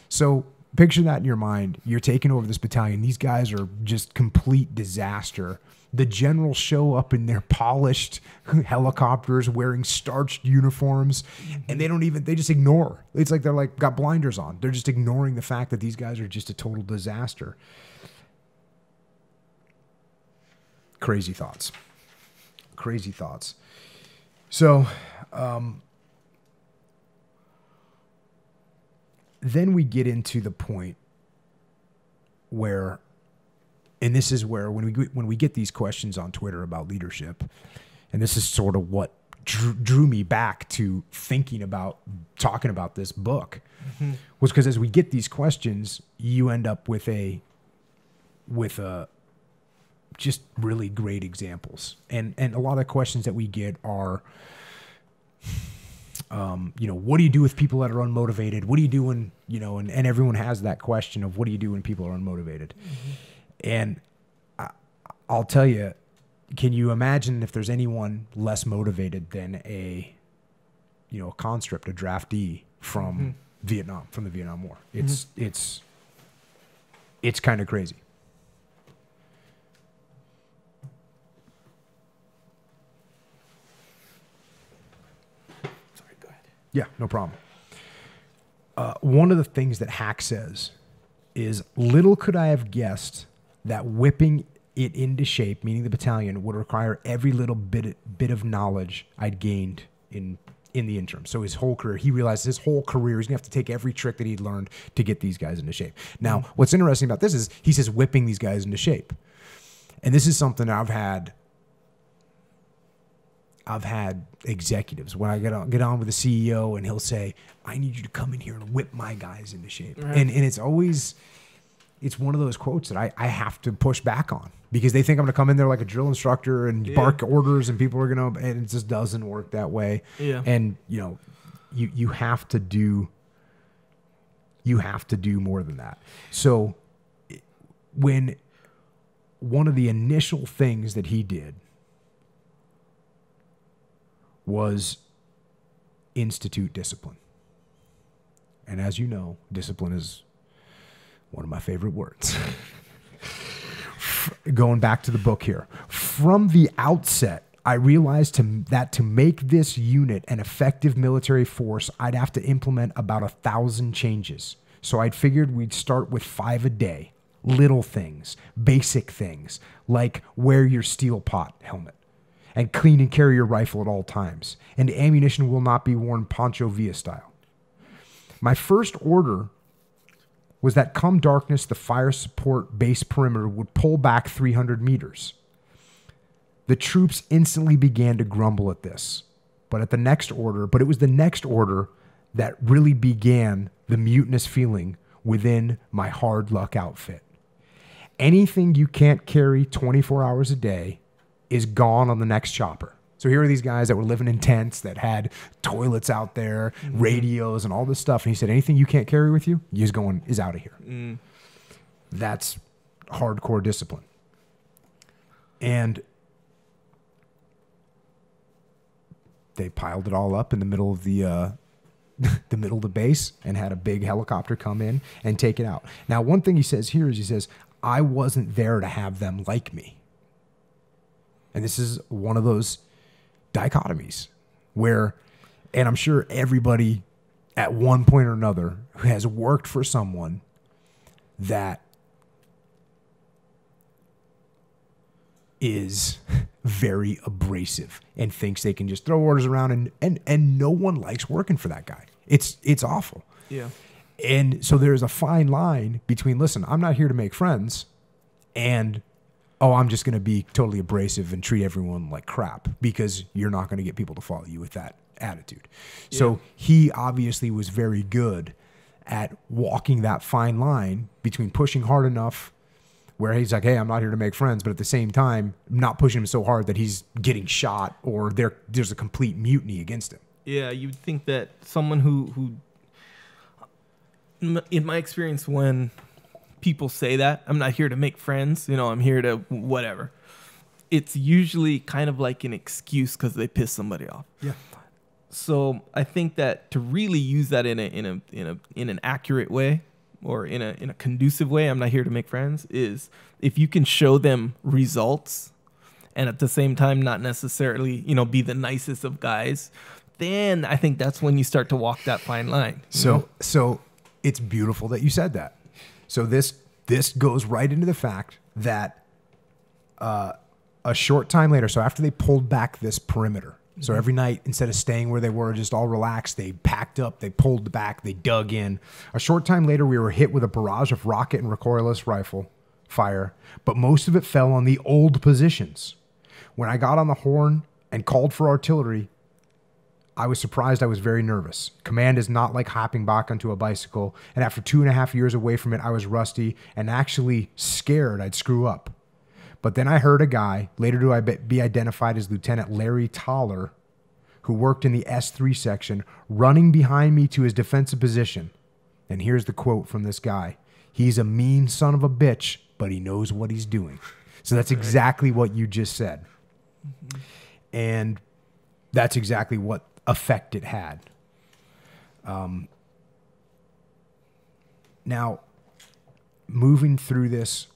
So picture that in your mind. You're taking over this battalion. These guys are just complete disaster. The generals show up in their polished helicopters wearing starched uniforms, and they just ignore. It's like they're like got blinders on. They're just ignoring the fact that these guys are just a total disaster. Crazy thoughts. Crazy thoughts. So then we get into the point where, and this is where when we get these questions on Twitter about leadership, and this is sort of what drew me back to thinking about talking about this book, was because as we get these questions, you end up with a just really great examples. And a lot of the questions that we get are, you know, what do you do with people that are unmotivated? What do you do when, you know, and everyone has that question of what do you do when people are unmotivated? And I'll tell you, can you imagine if there's anyone less motivated than a conscript, a draftee from Vietnam, from the Vietnam War? It's kind of crazy. Yeah, no problem. One of the things that Hack says is, little could I have guessed that whipping it into shape, meaning the battalion, would require every little bit of knowledge I'd gained in the interim. So his whole career, he realized his whole career, he's going to have to take every trick that he'd learned to get these guys into shape. Now, what's interesting about this is he says whipping these guys into shape. And this is something I've had... executives when I get on with the CEO and he'll say, I need you to come in here and whip my guys into shape. Right. And it's always, it's one of those quotes that I have to push back on because they think I'm going to come in there like a drill instructor and bark orders and people are going to, and it just doesn't work that way. Yeah. And you know, you have to do more than that. So when one of the initial things that he did was institute discipline. And as you know, discipline is one of my favorite words. Going back to the book here. From the outset, I realized that to make this unit an effective military force, I'd have to implement about 1,000 changes. So I'd figured we'd start with 5 a day. Little things, basic things, like wear your steel pot helmet. and clean and carry your rifle at all times, and ammunition will not be worn Pancho Villa style. My first order was that come darkness, the fire support base perimeter would pull back 300 meters. The troops instantly began to grumble at this, but it was the next order that really began the mutinous feeling within my hard luck outfit. Anything you can't carry 24 hours a day is gone on the next chopper. So here are these guys that were living in tents that had toilets out there, radios and all this stuff. And he said, anything you can't carry with you is out of here. Mm. That's hardcore discipline. And they piled it all up in the middle of the, base and had a big helicopter come in and take it out. Now, one thing he says here is he says, I wasn't there to have them like me. And this is one of those dichotomies where, and I'm sure everybody at one point or another who has worked for someone that is very abrasive and thinks they can just throw orders around, and no one likes working for that guy. It's awful. Yeah. And so there's a fine line between, listen, I'm not here to make friends, and, oh, I'm just going to be totally abrasive and treat everyone like crap, because you're not going to get people to follow you with that attitude. Yeah. So he obviously was very good at walking that fine line between pushing hard enough where he's like, hey, I'm not here to make friends, but at the same time, not pushing him so hard that he's getting shot or there's a complete mutiny against him. Yeah, you'd think that someone who in my experience, when people say that, I'm not here to make friends, you know, I'm here to whatever, it's usually kind of like an excuse because they piss somebody off. Yeah. So I think that to really use that in an accurate way, or in a conducive way, I'm not here to make friends, is if you can show them results and at the same time not necessarily, you know, be the nicest of guys, then I think that's when you start to walk that fine line. So it's beautiful that you said that. So this goes right into the fact that a short time later, so after they pulled back this perimeter, so every night, instead of staying where they were, just all relaxed, they packed up, they pulled back, they dug in. A short time later, we were hit with a barrage of rocket and recoilless rifle fire, but most of it fell on the old positions. When I got on the horn and called for artillery, I was surprised. I was very nervous. Command is not like hopping back onto a bicycle, and after 2.5 years away from it, I was rusty and actually scared I'd screw up. But then I heard a guy, later to be identified as Lieutenant Larry Toller, who worked in the S3 section, running behind me to his defensive position. And here's the quote from this guy. He's a mean son of a bitch, but he knows what he's doing. So that's exactly what you just said. And that's exactly what effect it had. Now, moving through this,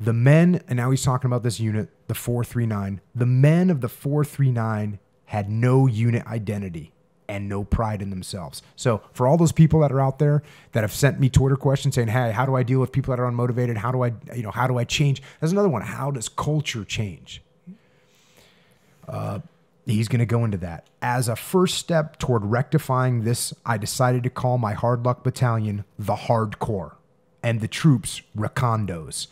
the men, and now he's talking about this unit, the 439. The men of the 439 had no unit identity and no pride in themselves. So for all those people that are out there that have sent me Twitter questions saying, hey, how do I deal with people that are unmotivated? How do I change? That's another one. How does culture change? He's going to go into that. As a first step toward rectifying this, I decided to call my hard luck battalion the Hardcore and the troops Recondos.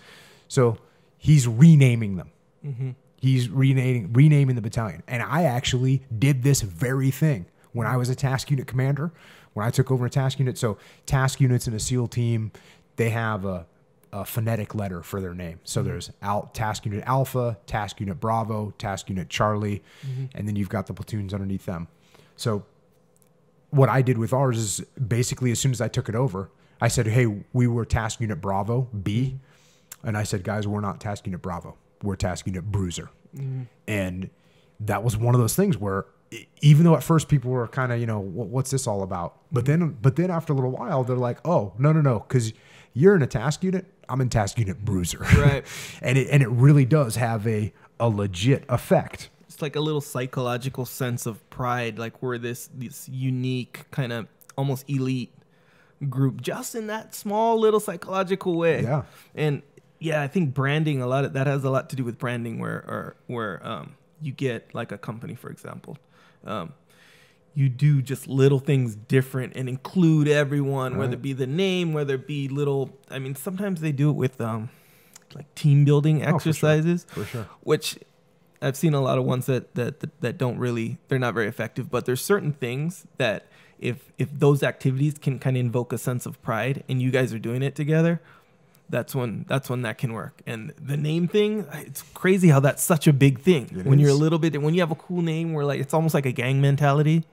So he's renaming them. Mm-hmm. He's renaming the battalion. And I actually did this very thing when I was a task unit commander, when I took over a task unit. So task units in a SEAL team, they have a phonetic letter for their name. So there's task unit Alpha, task unit Bravo, task unit Charlie, and then you've got the platoons underneath them. So what I did with ours is basically as soon as I took it over, I said, hey, we were task unit Bravo B. And I said, guys, we're not task unit Bravo. We're task unit Bruiser. And that was one of those things where even though at first people were kind of, you know, what's this all about? But then after a little while, they're like, oh, no, because you're in a task unit. I'm in task unit Bruiser. Right. and it really does have a legit effect. It's like a little psychological sense of pride, like we're this unique kind of almost elite group just in that small little psychological way. Yeah. And yeah, I think branding, a lot of that has a lot to do with branding, where you get like a company, for example, you do just little things different and include everyone, right. Whether it be the name, whether it be little, I mean, sometimes they do it with like team building exercises, for sure. Which I've seen a lot of ones that don't really, they're not very effective, but there's certain things that if those activities can kind of invoke a sense of pride and you guys are doing it together, that's when that can work. And the name thing, it's crazy how that's such a big thing. You're a little bit, and when you have a cool name, where like, it's almost like a gang mentality.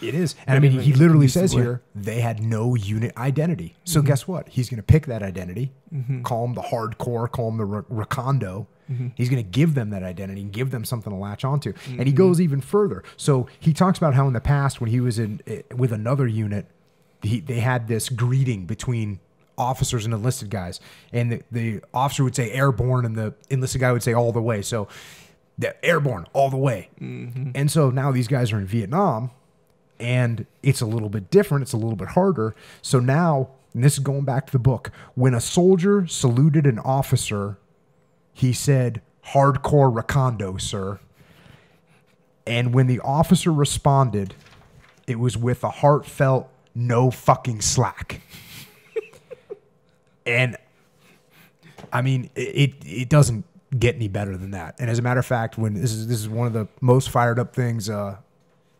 It is. And I mean, he literally says here, they had no unit identity. So mm-hmm. guess what? He's going to pick that identity, mm-hmm. call them the hardcore, call them the Recondo. Mm-hmm. He's going to give them that identity and give them something to latch onto. Mm-hmm. And he goes even further. So he talks about how in the past, when he was with another unit, they had this greeting between officers and enlisted guys. And the officer would say airborne and the enlisted guy would say all the way. So airborne, all the way. Mm-hmm. And so now these guys are in Vietnam. And it's a little bit different. It's a little bit harder. So now, and this is going back to the book, when a soldier saluted an officer, he said, hardcore Recondo, sir. And when the officer responded, it was with a heartfelt, no fucking slack. And, I mean, it doesn't get any better than that. And as a matter of fact, when this is one of the most fired up things,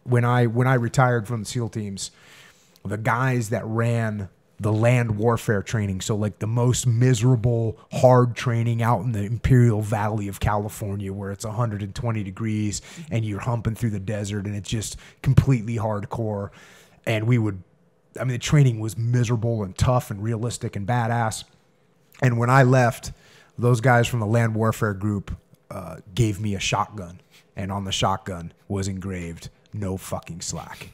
when I retired from the SEAL teams, the guys that ran the land warfare training, so like the most miserable, hard training out in the Imperial Valley of California where it's 120 degrees and you're humping through the desert and it's just completely hardcore. And I mean, the training was miserable and tough and realistic and badass. And when I left, those guys from the land warfare group gave me a shotgun. And on the shotgun was engraved, no fucking slack.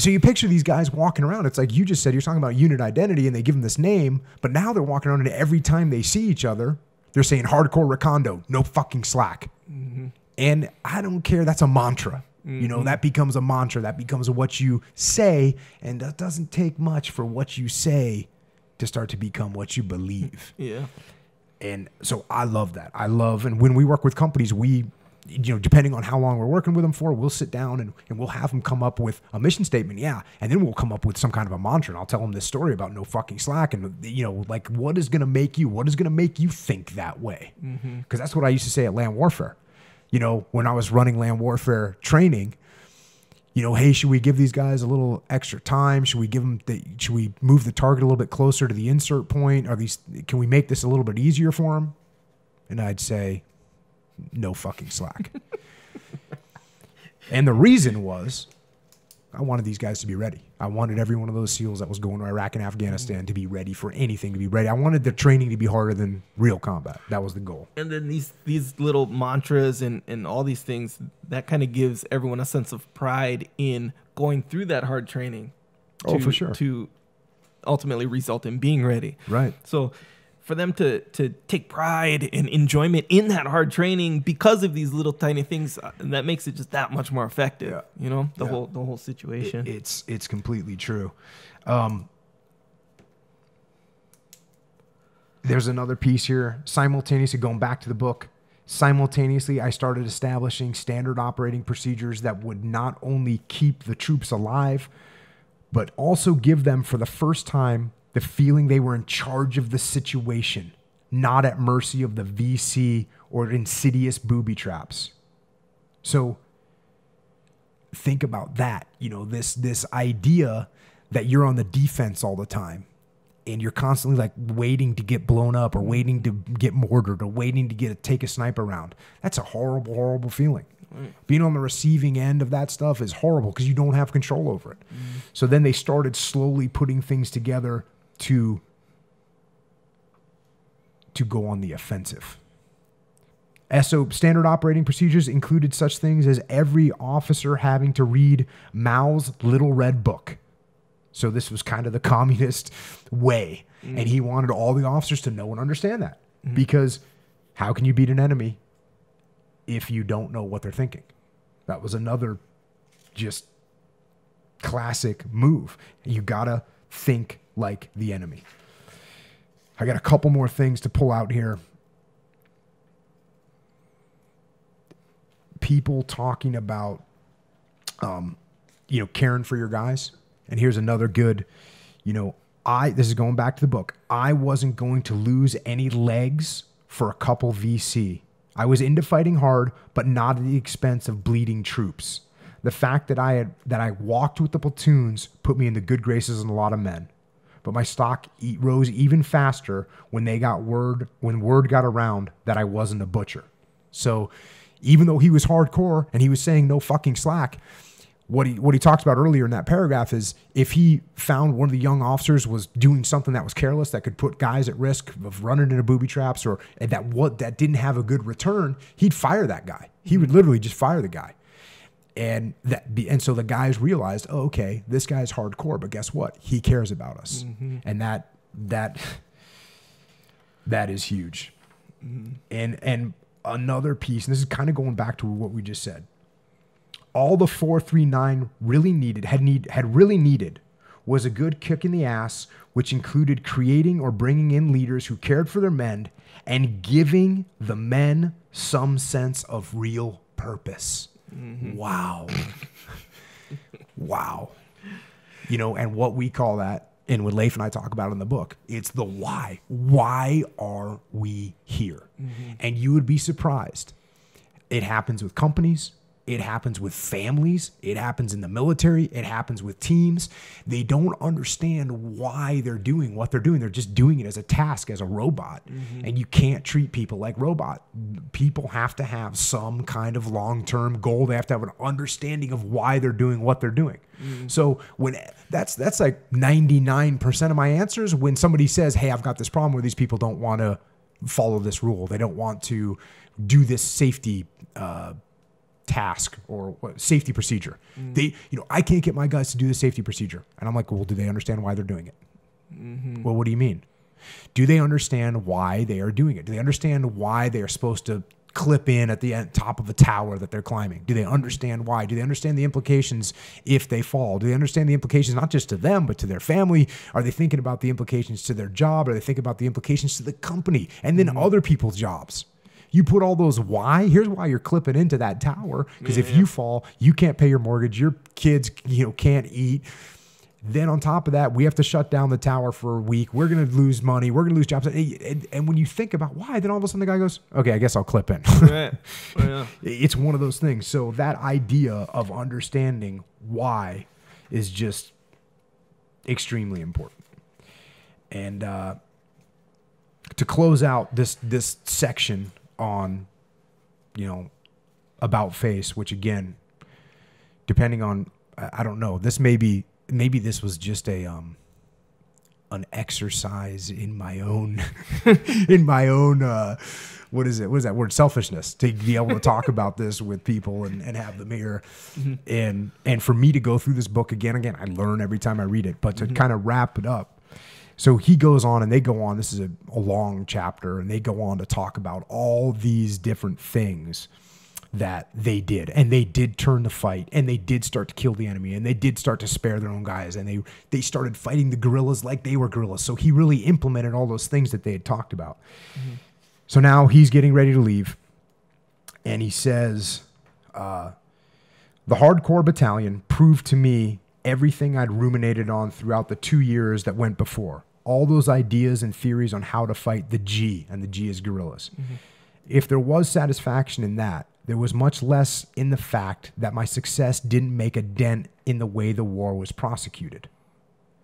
So you picture these guys walking around. It's like you just said, you're talking about unit identity and they give them this name, but now they're walking around and every time they see each other, they're saying hardcore Recondo, no fucking slack. Mm-hmm. And I don't care. That's a mantra. Mm-hmm. You know, that becomes a mantra. That becomes what you say. And that doesn't take much for what you say to start to become what you believe. Yeah. And so I love that. And when we work with companies, you know, depending on how long we're working with them for, we'll sit down and we'll have them come up with a mission statement. Yeah. And then we'll come up with some kind of a mantra and I'll tell them this story about no fucking slack. And you know, like what is going to make you think that way? Mm-hmm. Cause that's what I used to say at land warfare. You know, when I was running land warfare training, you know, hey, should we give these guys a little extra time? Should we give them should we move the target a little bit closer to the insert point? Can we make this a little bit easier for them? And I'd say, no fucking slack. And the reason was I wanted these guys to be ready. I wanted every one of those SEALs that was going to Iraq and Afghanistan to be ready for anything, to be ready. I wanted their training to be harder than real combat. That was the goal. And then these little mantras and all these things, that kind of gives everyone a sense of pride in going through that hard training. Oh, for sure. To ultimately result in being ready. Right. So for them to take pride and enjoyment in that hard training because of these little tiny things, and that makes it just that much more effective. Yeah. You know, the whole situation. It's completely true. There's another piece here. Simultaneously, going back to the book, simultaneously I started establishing standard operating procedures that would not only keep the troops alive, but also give them for the first time the feeling they were in charge of the situation, not at mercy of the VC or insidious booby traps. So think about that. You know, this idea that you're on the defense all the time and you're constantly like waiting to get blown up or waiting to get mortared or waiting to take a sniper round. That's a horrible, horrible feeling. Being on the receiving end of that stuff is horrible because you don't have control over it. Mm. So then they started slowly putting things together to go on the offensive. So standard operating procedures included such things as every officer having to read Mao's Little Red Book. So this was kind of the communist way. Mm. And he wanted all the officers to know and understand that. Mm. Because how can you beat an enemy if you don't know what they're thinking? That was another just classic move. You gotta think like the enemy. I got a couple more things to pull out here. People talking about, you know, caring for your guys. And here's another good, you know, this is going back to the book. I wasn't going to lose any legs for a couple VC. I was into fighting hard, but not at the expense of bleeding troops. The fact that I walked with the platoons put me in the good graces of a lot of men. But my stock rose even faster when they got word got around that I wasn't a butcher. So even though he was hardcore and he was saying no fucking slack, what he talked about earlier in that paragraph is if he found one of the young officers was doing something that was careless, that could put guys at risk of running into booby traps, or that didn't have a good return, he'd fire that guy. He would literally just fire the guy. And so the guys realized, oh, okay, this guy's hardcore, but guess what? He cares about us. And that is huge. And another piece, and this is kind of going back to what we just said. All the 439 really needed, had really needed, was a good kick in the ass, which included creating or bringing in leaders who cared for their men and giving the men some sense of real purpose. Wow. Wow. You know, and what we call that, and what Leif and I talk about in the book, it's the why. Why are we here? And you would be surprised. It happens with companies. It happens with families. It happens in the military. It happens with teams. They don't understand why they're doing what they're doing. They're just doing it as a task, as a robot. And you can't treat people like robots. People have to have some kind of long-term goal. They have to have an understanding of why they're doing what they're doing. So when that's like 99% of my answers when somebody says, hey, I've got this problem where these people don't want to follow this rule. They don't want to do this safety task or safety procedure. They, you know, I can't get my guys to do the safety procedure. And I'm like, well, do they understand why they're doing it? Well, what do you mean? Do they understand why they are doing it? Do they understand why they are supposed to clip in at the top of a tower that they're climbing? Do they understand why? Do they understand the implications if they fall? Do they understand the implications not just to them, but to their family? Are they thinking about the implications to their job? Are they thinking about the implications to the company and then other people's jobs? You put all those why, here's why you're clipping into that tower. Because if you fall, you can't pay your mortgage, your kids, you know, can't eat. Then on top of that, we have to shut down the tower for a week. We're going to lose money. We're going to lose jobs. And when you think about why, then all of a sudden the guy goes, okay, I guess I'll clip in. It's one of those things. So that idea of understanding why is just extremely important. And to close out this section on, you know, About Face, which again, depending on, I don't know, this may be, maybe this was just a, an exercise in my own, what is it? What is that word? Selfishness, to be able to talk about this with people and have them here. And for me to go through this book again, I learn every time I read it, but to kind of wrap it up. So he goes on and they go on, this is a long chapter, and they go on to talk about all these different things that they did. And they did turn the fight, and they did start to kill the enemy, and they did start to spare their own guys, and they started fighting the guerrillas like they were guerrillas. So he really implemented all those things that they had talked about. So now he's getting ready to leave, and he says, the hardcore battalion proved to me everything I'd ruminated on throughout the 2 years that went before. All those ideas and theories on how to fight the G, and the G is guerrillas. If there was satisfaction in that, there was much less in the fact that my success didn't make a dent in the way the war was prosecuted.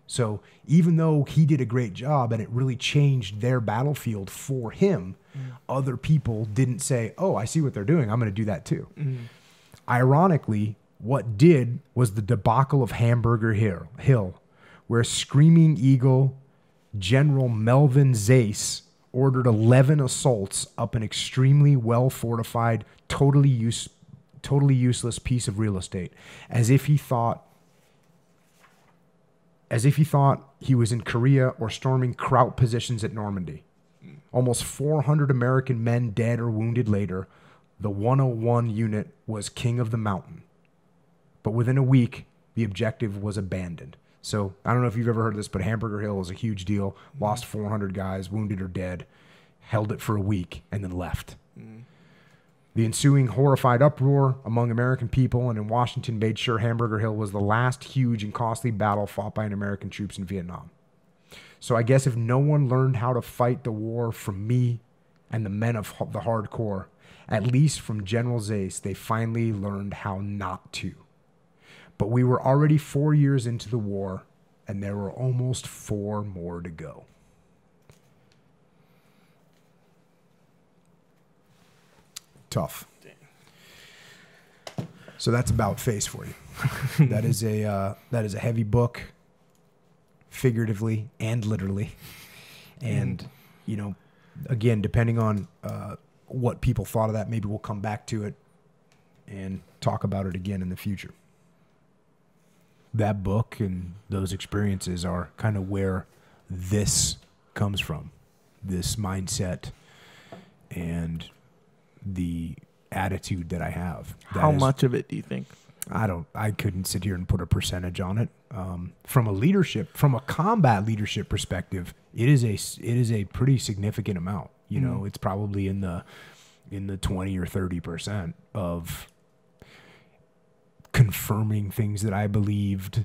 So even though he did a great job and it really changed their battlefield for him, other people didn't say, oh, I see what they're doing, I'm going to do that too. Ironically, what did was the debacle of Hamburger Hill, where Screaming Eagle General Melvin Zais ordered 11 assaults up an extremely well-fortified, totally useless piece of real estate, as if he thought he was in Korea or storming Kraut positions at Normandy. Almost 400 American men dead or wounded later, the 101 unit was king of the mountain. But within a week, the objective was abandoned. So I don't know if you've ever heard of this, but Hamburger Hill was a huge deal. Lost 400 guys, wounded or dead, held it for a week, and then left. The ensuing horrified uproar among American people and in Washington made sure Hamburger Hill was the last huge and costly battle fought by American troops in Vietnam. So I guess if no one learned how to fight the war from me and the men of the hardcore, at least from General Zais, they finally learned how not to. But we were already 4 years into the war, and there were almost 4 more to go. Tough. Damn. So that's About Face for you. That is a heavy book, figuratively and literally. And you know, again, depending on what people thought of that, maybe we'll come back to it and talk about it again in the future. That book and those experiences are kind of where this comes from, this mindset and the attitude that I have. That How much of it do you think? I couldn't sit here and put a percentage on it. From a leadership, from a combat leadership perspective, it is a pretty significant amount. You know, it's probably in the 20 or 30% of confirming things that I believed,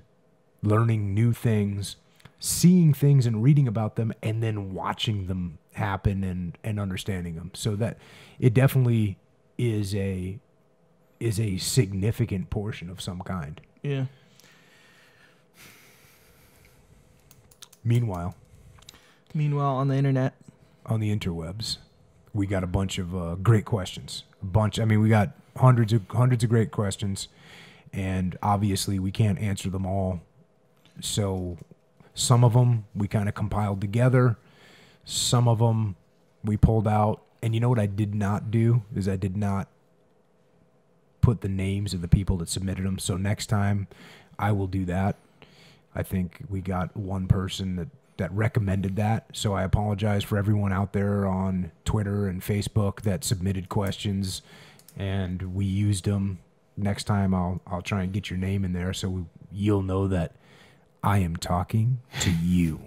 learning new things, seeing things and reading about them, and then watching them happen and understanding them. So that it definitely is a significant portion of some kind. Yeah. Meanwhile, on the internet, on the interwebs, we got a bunch of great questions. A bunch. I mean, we got hundreds of great questions, and obviously we can't answer them all. So some of them we kind of compiled together. Some of them we pulled out. And you know what I did not do is I did not put the names of the people that submitted them. So next time I will do that. I think we got one person that recommended that. So I apologize for everyone out there on Twitter and Facebook that submitted questions and we used them. Next time I'll try and get your name in there so you'll know that I am talking to you.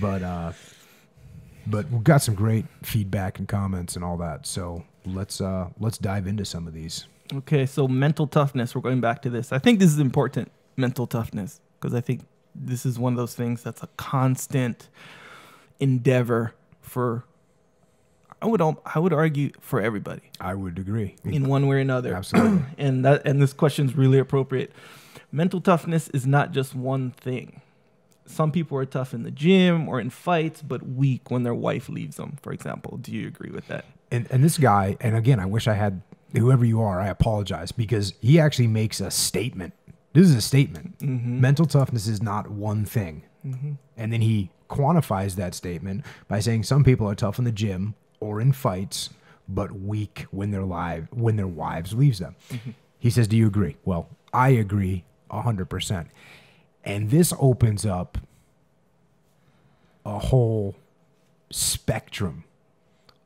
But we've got some great feedback and comments and all that. So let's dive into some of these. Okay, so mental toughness. We're going back to this. I think this is important, mental toughness, because I think this is one of those things that's a constant endeavor for, I would argue, for everybody. I would agree. In one way or another. Absolutely. And this question's really appropriate. Mental toughness is not just one thing. Some people are tough in the gym or in fights, but weak when their wife leaves them, for example. Do you agree with that? And this guy, and again, I wish I had, whoever you are, I apologize, because he actually makes a statement. This is a statement. Mental toughness is not one thing. And then he quantifies that statement by saying some people are tough in the gym or in fights, but weak when their wives leaves them. He says, do you agree? Well, I agree 100%. And this opens up a whole spectrum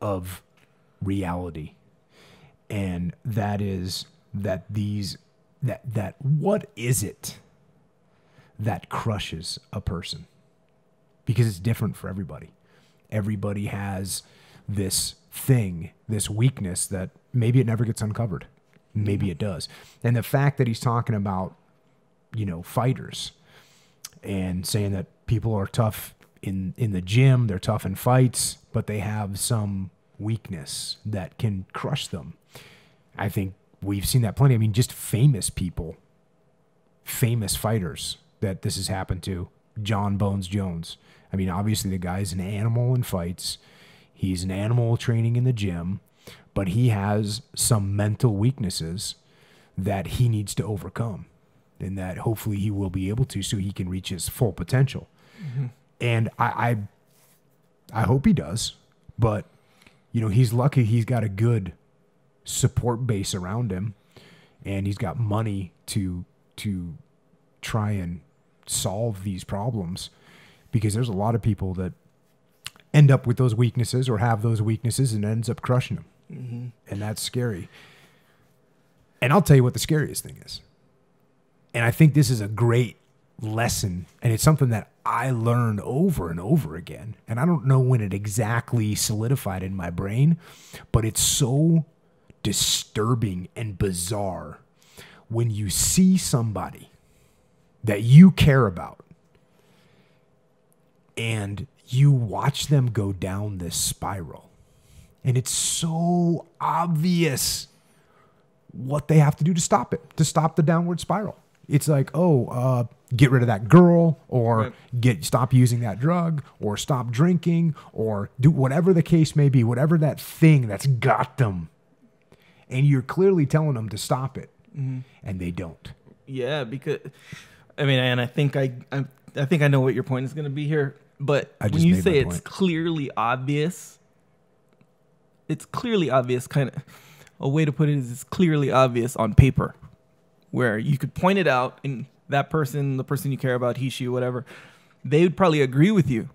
of reality. And that is that what is it that crushes a person? Because it's different for everybody. Everybody has this thing, this weakness that maybe it never gets uncovered. Maybe it does. And the fact that he's talking about, you know, fighters and saying that people are tough in the gym, they're tough in fights, but they have some weakness that can crush them. I think we've seen that plenty. I mean, just famous people, famous fighters that this has happened to. John Bones Jones. I mean, obviously the guy's an animal in fights. He's an animal training in the gym, but he has some mental weaknesses that he needs to overcome and that hopefully he will be able to so he can reach his full potential. And I hope he does, but, you know, he's lucky he's got a good support base around him and he's got money to try and solve these problems, because there's a lot of people that end up with those weaknesses or have those weaknesses and ends up crushing them. And that's scary. And I'll tell you what the scariest thing is. And I think this is a great lesson, and it's something that I learned over and over again. And I don't know when it exactly solidified in my brain, but it's so disturbing and bizarre when you see somebody that you care about and you watch them go down this spiral. And it's so obvious what they have to do to stop it, to stop the downward spiral. It's like, oh, get rid of that girl, or right. stop using that drug, or stop drinking, or do whatever the case may be, whatever that thing that's got them. And you're clearly telling them to stop it, mm-hmm. and they don't. Yeah, because I mean, and I think I know what your point is going to be here, but when you say it's clearly obvious, kind of a way to put it is it's clearly obvious on paper, where you could point it out, and that person, the person you care about, he, she, whatever, they would probably agree with you.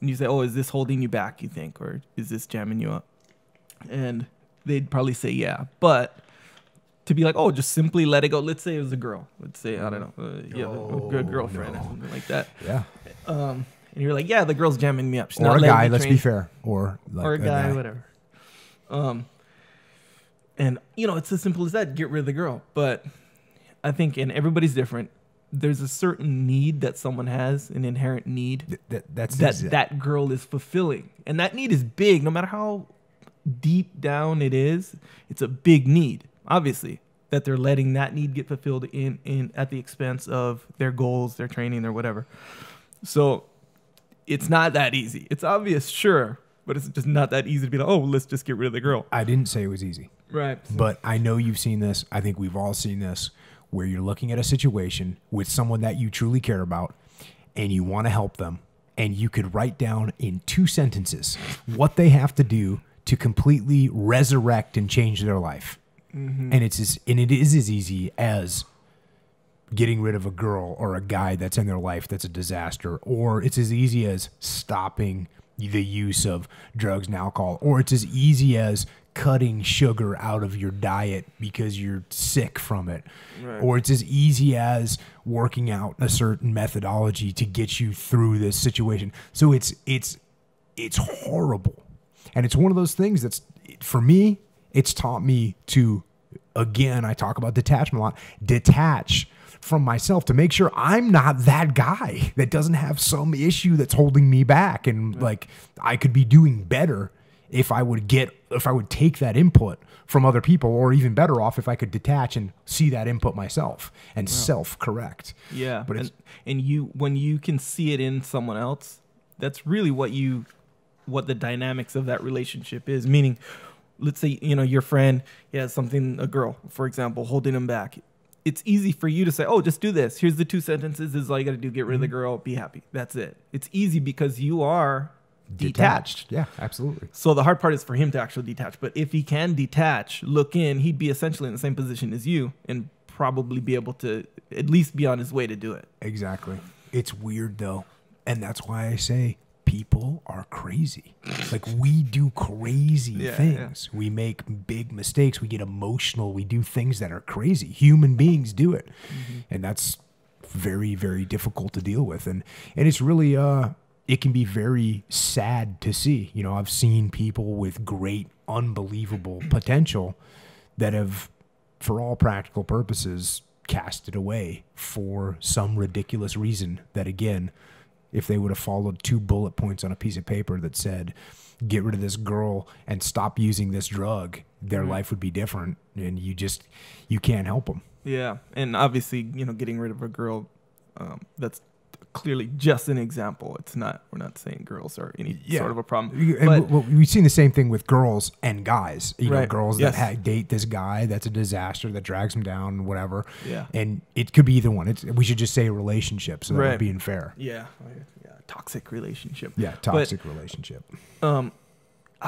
And you say, oh, is this holding you back, you think, or is this jamming you up? And they'd probably say, yeah. But to be like, oh, just simply let it go. Let's say it was a girl. Let's say, I don't know, a good girlfriend or something like that. Yeah. And you're like, yeah, the girl's jamming me up. She's not a guy, let's be fair. Or, like, or a guy, whatever. And, you know, it's as simple as that. Get rid of the girl. But I think, and everybody's different, there's a certain need that someone has, an inherent need that girl is fulfilling. And that need is big. No matter how deep down it is, it's a big need, obviously, that they're letting that need get fulfilled in at the expense of their goals, their training, their whatever. So it's not that easy. It's obvious, sure, but it's just not that easy to be like, oh, let's just get rid of the girl. I didn't say it was easy. Right. But I know you've seen this. I think we've all seen this, where you're looking at a situation with someone that you truly care about and you want to help them, and you could write down in 2 sentences what they have to do to completely resurrect and change their life. Mm-hmm. And it is as easy as getting rid of a girl or a guy that's in their life that's a disaster, or it's as easy as stopping the use of drugs and alcohol, or it's as easy as cutting sugar out of your diet because you're sick from it, right. Or it's as easy as working out a certain methodology to get you through this situation. So it's horrible, and it's one of those things that's, for me, it's taught me to, again, I talk about detachment a lot, detach from myself to make sure I'm not that guy that doesn't have some issue that's holding me back, and right. Like, I could be doing better if I would take that input from other people, or even better off if I could detach and see that input myself and wow. Self-correct. Yeah. But and you, when you can see it in someone else, that's really what the dynamics of that relationship is. Meaning, let's say, you know, your friend, he has something, a girl, for example, holding him back. It's easy for you to say, oh, just do this. Here's the 2 sentences. This is all you got to do. Get rid of the girl. Be happy. That's it. It's easy because you are detached. Yeah, absolutely. So the hard part is for him to actually detach. But if he can detach, look in, he'd be essentially in the same position as you and probably be able to at least be on his way to do it. Exactly. It's weird, though. And that's why I say people are crazy. Like, we do crazy things. Yeah. We make big mistakes. We get emotional. We do things that are crazy. Human beings do it. Mm-hmm. And that's very, very difficult to deal with. And it's really... it can be very sad to see. You know, I've seen people with great, unbelievable potential that have, for all practical purposes, cast it away for some ridiculous reason that, again, if they would have followed 2 bullet points on a piece of paper that said, get rid of this girl and stop using this drug, their right. life would be different, and you can't help them. Yeah, and obviously, you know, getting rid of a girl, that's clearly just an example. It's not, we're not saying girls are any sort of a problem. But, well, we've seen the same thing with girls and guys, you right. know, girls yes. that date this guy that's a disaster, that drags them down, whatever. Yeah. And it could be either one. We should just say relationship, so that right. would be unfair. Yeah. Yeah. Toxic relationship. Yeah. Toxic relationship. I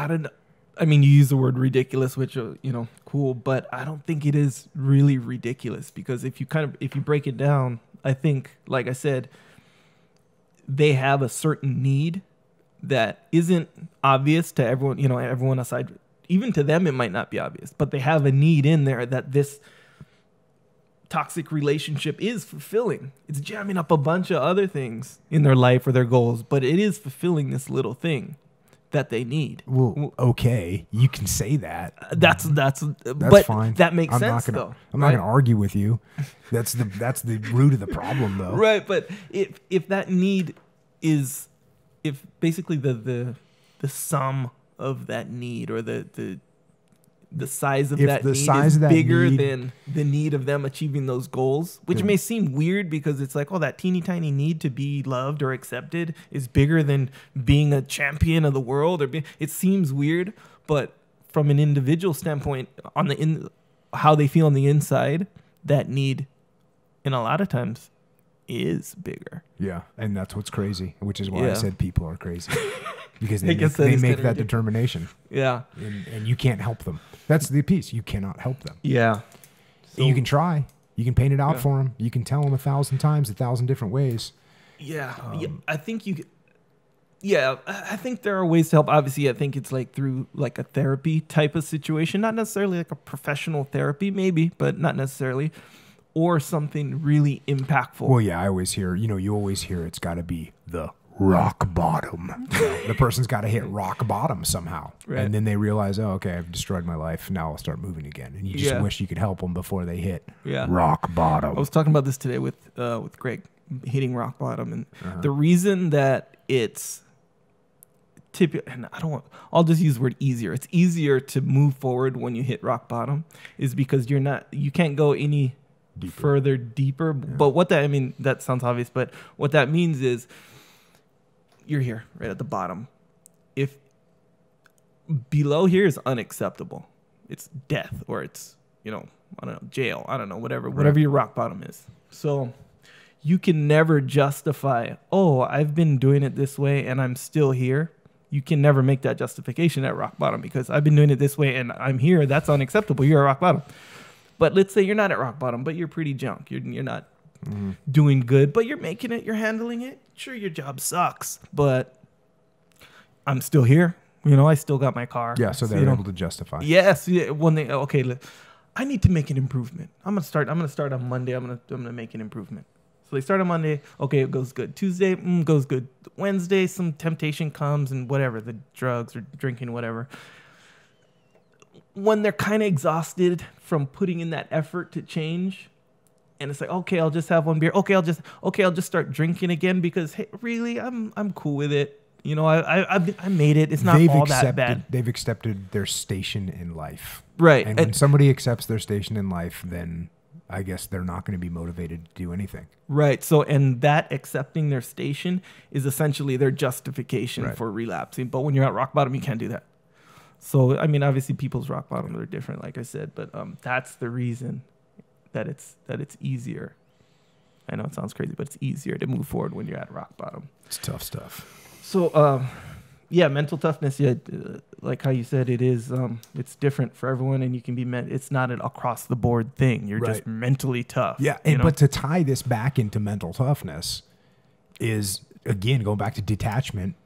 don't know. I mean, you use the word ridiculous, which, you know, cool, but I don't think it is really ridiculous, because if you break it down, I think, like I said, they have a certain need that isn't obvious to everyone, you know, everyone aside, even to them, it might not be obvious, but they have a need in there that this toxic relationship is fulfilling. It's jamming up a bunch of other things in their life or their goals, but it is fulfilling this little thing that they need. Well, okay, you can say that. That's fine. That makes sense, though. I'm not going to argue with you. That's the root of the problem, though. Right, but if that need is, if basically the sum of that need, or the size of that need is bigger than the need of them achieving those goals, which may seem weird because it's like, oh, that teeny tiny need to be loved or accepted is bigger than being a champion of the world, or it seems weird, but from an individual standpoint, on the how they feel on the inside, that need, in a lot of times, is bigger. Yeah, and that's what's crazy, which is why I said people are crazy. Because they make that determination. Yeah. And you can't help them. That's the piece. You cannot help them. Yeah. So, you can try. You can paint it out for them. You can tell them 1,000 times, 1,000 different ways. Yeah. I think there are ways to help. Obviously, I think it's like through like a therapy type of situation. Not necessarily like a professional therapy, maybe, but not necessarily. Or something really impactful. Well, yeah, I always hear, you always hear it's got to be the rock bottom. The person's got to hit rock bottom somehow, and then they realize, oh, okay, I've destroyed my life. Now I'll start moving again. And you just wish you could help them before they hit rock bottom. I was talking about this today with Greg, hitting rock bottom, and the reason that it's typical, and I'll just use the word easier. It's easier to move forward when you hit rock bottom, is because you can't go any deeper. But what that, I mean, that sounds obvious, but what that means is, you're here, right at the bottom. If below here is unacceptable, it's death, or it's, I don't know, jail, I don't know, whatever your rock bottom is. So you can never justify, oh, I've been doing it this way and I'm still here. You can never make that justification at rock bottom, because I've been doing it this way and I'm here. That's unacceptable. You're at rock bottom. But let's say you're not at rock bottom, but you're pretty junk. You're not doing good, but you're making it. You're handling it. Sure, your job sucks, but I'm still here. I still got my car. Yeah, so they're able to justify. Yes, when they I need to make an improvement. I'm gonna start on Monday. I'm gonna make an improvement. So they start on Monday. Okay, it goes good. Tuesday goes good. Wednesday, some temptation comes, and whatever, the drugs or drinking, whatever. When they're kind of exhausted from putting in that effort to change. And it's like, okay, I'll just have one beer. Okay, I'll just start drinking again, because hey, really, I'm cool with it. I made it. It's not all that bad. They've accepted their station in life, right? And when somebody accepts their station in life, then I guess they're not going to be motivated to do anything, right? So, and that accepting their station is essentially their justification for relapsing. But when you're at rock bottom, you can't do that. So, I mean, obviously, people's rock bottoms are different, like I said, but that's the reason that it's easier. I know it sounds crazy, but it's easier to move forward when you're at rock bottom. It's tough stuff. So, yeah, mental toughness. Yeah, like how you said, it is. It's different for everyone, and you can be meant. It's not an across the board thing. You're just mentally tough. Yeah, and but to tie this back into mental toughness is, again, going back to detachment.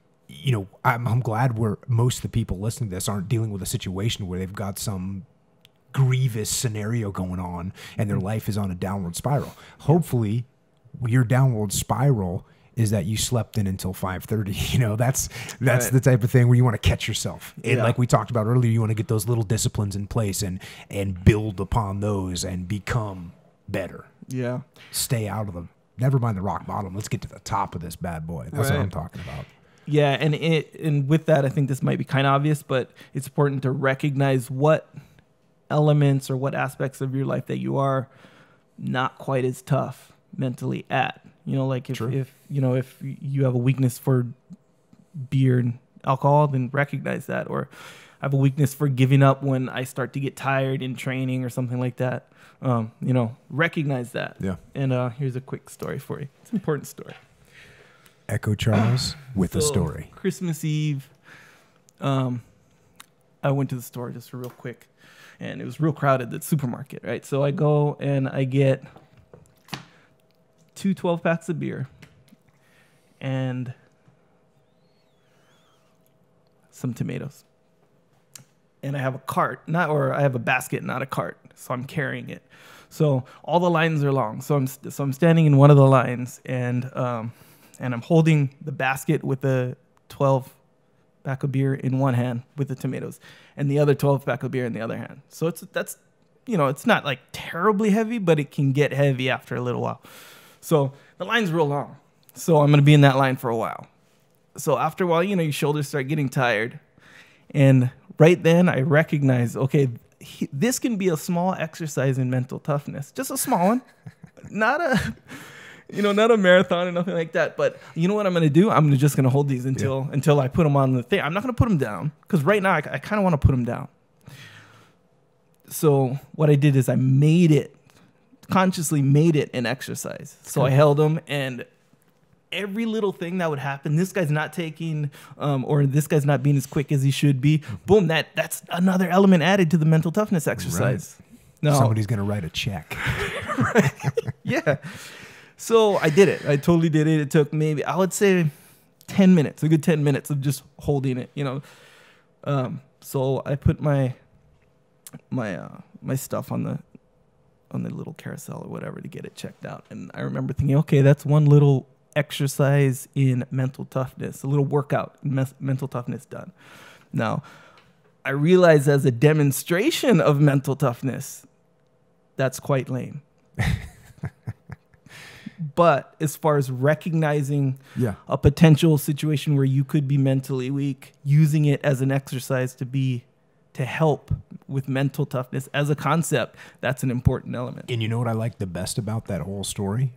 I'm glad most of the people listening to this aren't dealing with a situation where they've got some grievous scenario going on and their life is on a downward spiral. Hopefully your downward spiral is that you slept in until 5:30. That's the type of thing where you want to catch yourself. And like we talked about earlier, you want to get those little disciplines in place and build upon those and become better. Yeah. Stay out of them. Never mind the rock bottom. Let's get to the top of this bad boy. That's what I'm talking about. Yeah. And with that, I think this might be kind of obvious, but it's important to recognize what elements or what aspects of your life that you are not quite as tough mentally at. Like if you have a weakness for beer and alcohol, then recognize that. Or I have a weakness for giving up when I start to get tired in training or something like that. Recognize that. Yeah. And here's a quick story for you. It's an important story. Echo Charles with a story. Christmas Eve, I went to the store just real quick. And it was real crowded, the supermarket, right? So I go and I get two 12-packs of beer and some tomatoes. And I have a basket, not a cart. So I'm carrying it. So all the lines are long. So I'm standing in one of the lines, and I'm holding the basket with the 12 pack of beer in one hand with the tomatoes, and the other 12 pack of beer in the other hand. So that's, you know, it's not like terribly heavy, but it can get heavy after a little while. So the line's real long. So I'm gonna be in that line for a while. So after a while, you know, your shoulders start getting tired. And right then I recognize, okay, this can be a small exercise in mental toughness, just a small one, not a marathon or nothing like that. But you know what I'm going to do? I'm just going to hold these until I put them on the thing. I'm not going to put them down because right now I kind of want to put them down. So what I did is I made it, consciously made it an exercise. So I held them, and every little thing that would happen, this guy's not taking, or this guy's not being as quick as he should be. Boom, that's another element added to the mental toughness exercise. Right. No. Somebody's going to write a check. Right? Yeah. So I did it. I totally did it. It took maybe, I would say 10 minutes, a good 10 minutes of just holding it, you know. So I put my stuff on the little carousel or whatever to get it checked out. And I remember thinking, okay, that's one little exercise in mental toughness, a little workout in mental toughness done. Now, I realized as a demonstration of mental toughness, that's quite lame. But as far as recognizing a potential situation where you could be mentally weak, using it as an exercise to help with mental toughness as a concept, that's an important element. And you know what I liked the best about that whole story?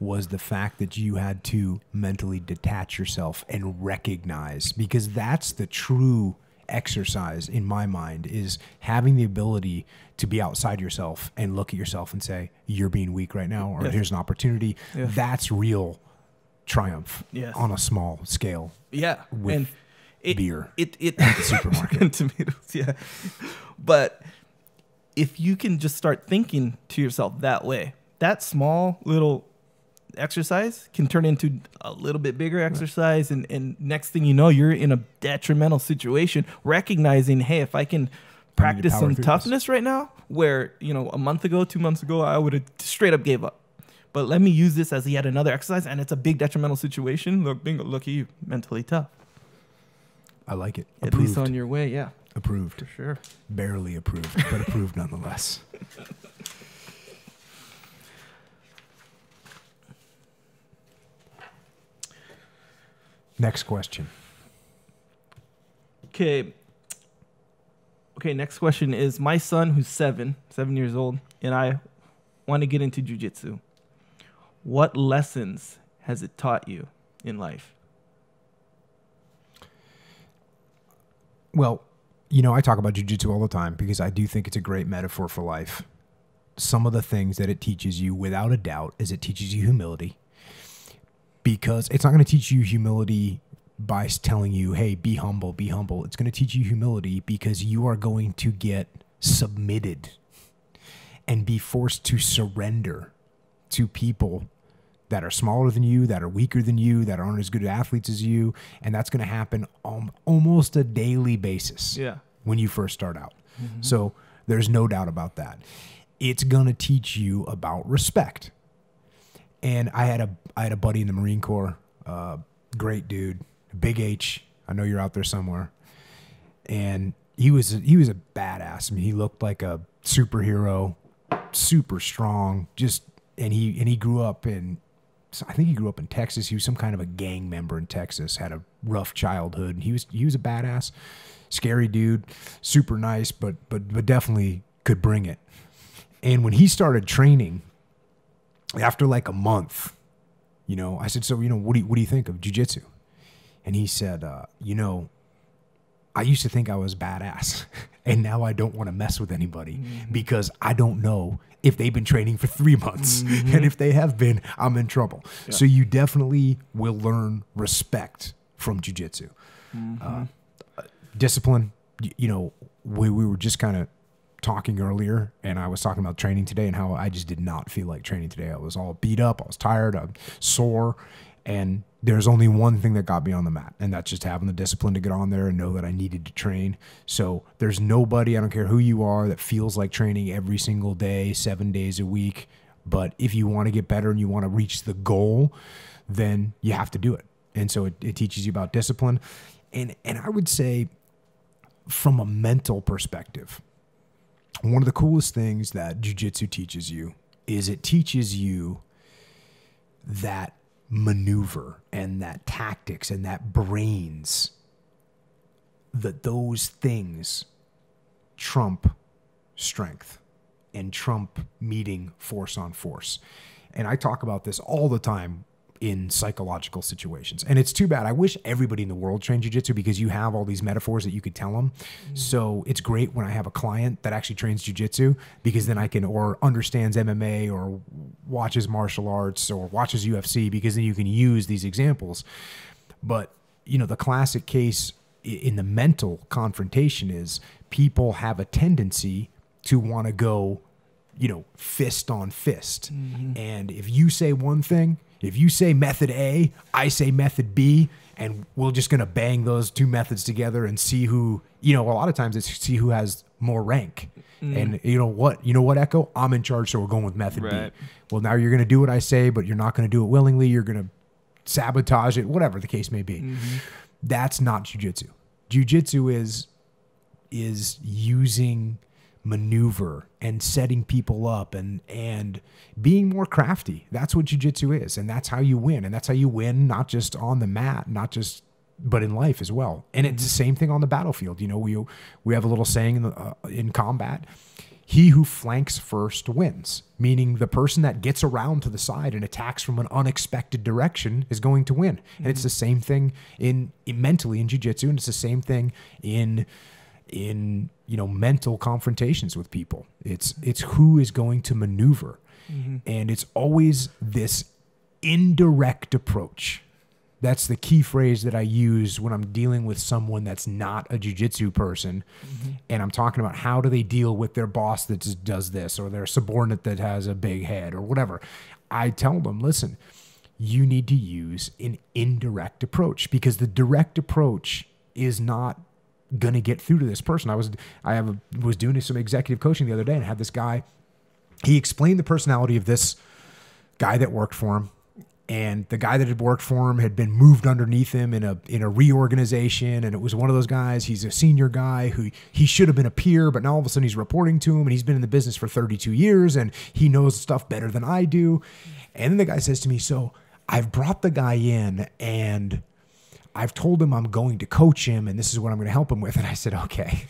Was the fact that you had to mentally detach yourself and recognize, because that's the true exercise in my mind, is having the ability to be outside yourself and look at yourself and say, you're being weak right now, or here's an opportunity. That's real triumph on a small scale. Yeah. With and beer at the supermarket. And tomatoes, yeah. But if you can just start thinking to yourself that way, that small little exercise can turn into a little bit bigger exercise, and next thing you know, you're in a detrimental situation, recognizing, hey, if I can practice some toughness right now, where, you know, a month ago, 2 months ago, I would have straight up gave up, but let me use this as yet another exercise, and it's a big detrimental situation. Look, bingo, look at you, mentally tough. I like it. At least on your way. Yeah, approved for sure. Barely approved, but approved nonetheless. Next question. Okay. Okay, next question is, my son, who's seven years old, and I want to get into jiu-jitsu. What lessons has it taught you in life? Well, you know, I talk about jiu-jitsu all the time because I do think it's a great metaphor for life. Some of the things that it teaches you, without a doubt, is it teaches you humility. Because it's not going to teach you humility by telling you, hey, be humble, be humble. It's going to teach you humility because you are going to get submitted and be forced to surrender to people that are smaller than you, that are weaker than you, that aren't as good athletes as you. And that's going to happen on almost a daily basis when you first start out. Mm-hmm. So there's no doubt about that. It's going to teach you about respect. And I had a buddy in the Marine Corps, great dude, Big H. I know you're out there somewhere. And he was a badass. I mean, he looked like a superhero, super strong. Just and he grew up in, I think he grew up in Texas. He was some kind of a gang member in Texas. Had a rough childhood. And he was a badass, scary dude, super nice, but definitely could bring it. And when he started training, after like a month, you know, I said, so, you know, what do you think of jiu-jitsu? And he said, you know, I used to think I was badass, and now I don't want to mess with anybody because I don't know if they've been training for 3 months. And if they have been, I'm in trouble. Yeah. So you definitely will learn respect from jiu-jitsu. Discipline, you know, we were just kind of talking earlier, and I was talking about training today and how I just did not feel like training today. I was all beat up. I was tired. I'm sore. And there's only one thing that got me on the mat, and that's just having the discipline to get on there and know that I needed to train. So there's nobody, I don't care who you are, that feels like training every single day, 7 days a week. But if you want to get better and you want to reach the goal, then you have to do it. And so it teaches you about discipline. And I would say from a mental perspective, one of the coolest things that jiu-jitsu teaches you is it teaches you that maneuver and that tactics and that brains, that those things trump strength and trump meeting force on force. And I talk about this all the time in psychological situations. And it's too bad. I wish everybody in the world trained jiu-jitsu, because you have all these metaphors that you could tell them. Mm. So it's great when I have a client that actually trains jiu-jitsu, because then I can, or understands MMA or watches martial arts or watches UFC, because then you can use these examples. But, you know, the classic case in the mental confrontation is people have a tendency to want to go, you know, fist on fist. Mm-hmm. And if you say one thing, if you say method A, I say method B, and we're just going to bang those two methods together and see who, you know, a lot of times it's see who has more rank. Mm. And you know what, Echo? I'm in charge, so we're going with method B. Well, now you're going to do what I say, but you're not going to do it willingly. You're going to sabotage it, whatever the case may be. Mm-hmm. That's not jiu-jitsu. Jiu-jitsu is using maneuver and setting people up and being more crafty. That's what jiu-jitsu is, and that's how you win. And that's how you win, not just on the mat, not just, but in life as well. And it's the same thing on the battlefield. You know, we have a little saying in combat: he who flanks first wins, meaning the person that gets around to the side and attacks from an unexpected direction is going to win. And it's the same thing in mentally in jiu-jitsu, and it's the same thing in you know, mental confrontations with people. It's who is going to maneuver. Mm-hmm. And it's always this indirect approach. That's the key phrase that I use when I'm dealing with someone that's not a jiu-jitsu person. Mm-hmm. And I'm talking about how do they deal with their boss that just does this, or their subordinate that has a big head or whatever. I tell them, listen, you need to use an indirect approach, because the direct approach is not gonna get through to this person. I was doing some executive coaching the other day, and had this guy. He explained the personality of this guy that worked for him, and the guy that had worked for him had been moved underneath him in a reorganization, and it was one of those guys. He's a senior guy who he should have been a peer, but now all of a sudden he's reporting to him, and he's been in the business for 32 years, and he knows stuff better than I do. And then the guy says to me, "So I've brought the guy in, and I've told him I'm going to coach him, and this is what I'm going to help him with." And I said, okay,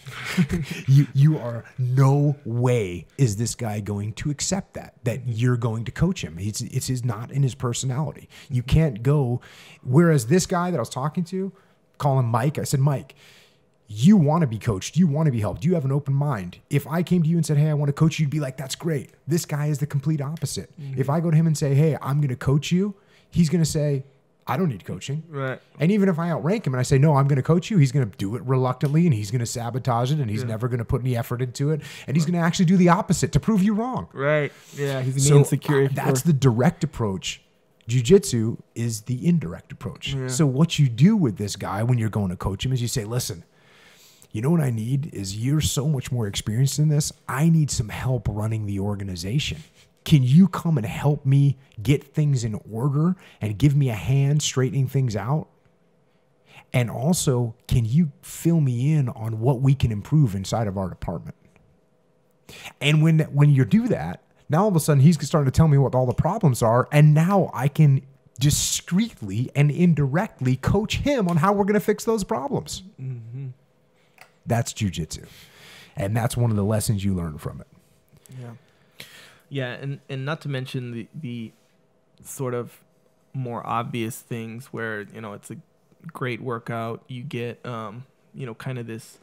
you are, no way is this guy going to accept that you're going to coach him. It's not in his personality. You can't go, whereas this guy that I was talking to, call him Mike. I said, Mike, you want to be coached. You want to be helped. You have an open mind. If I came to you and said, hey, I want to coach you, you'd be like, that's great. This guy is the complete opposite. Mm-hmm. If I go to him and say, hey, I'm going to coach you, he's going to say, I don't need coaching. Right. And even if I outrank him and I say, no, I'm going to coach you, he's going to do it reluctantly, and he's going to sabotage it, and he's never going to put any effort into it. And he's going to actually do the opposite to prove you wrong. Right. Yeah. He's so insecure. That's the direct approach. Jiu-jitsu is the indirect approach. Yeah. So what you do with this guy when you're going to coach him is you say, listen, you know what I need is, you're so much more experienced in this. I need some help running the organization. Can you come and help me get things in order and give me a hand straightening things out? And also, can you fill me in on what we can improve inside of our department? And when you do that, now all of a sudden he's starting to tell me what all the problems are, and now I can discreetly and indirectly coach him on how we're going to fix those problems. Mm-hmm. That's jiu-jitsu. And that's one of the lessons you learn from it. Yeah. Yeah, and not to mention the sort of more obvious things where, you know, it's a great workout. You get, you know, kind of this,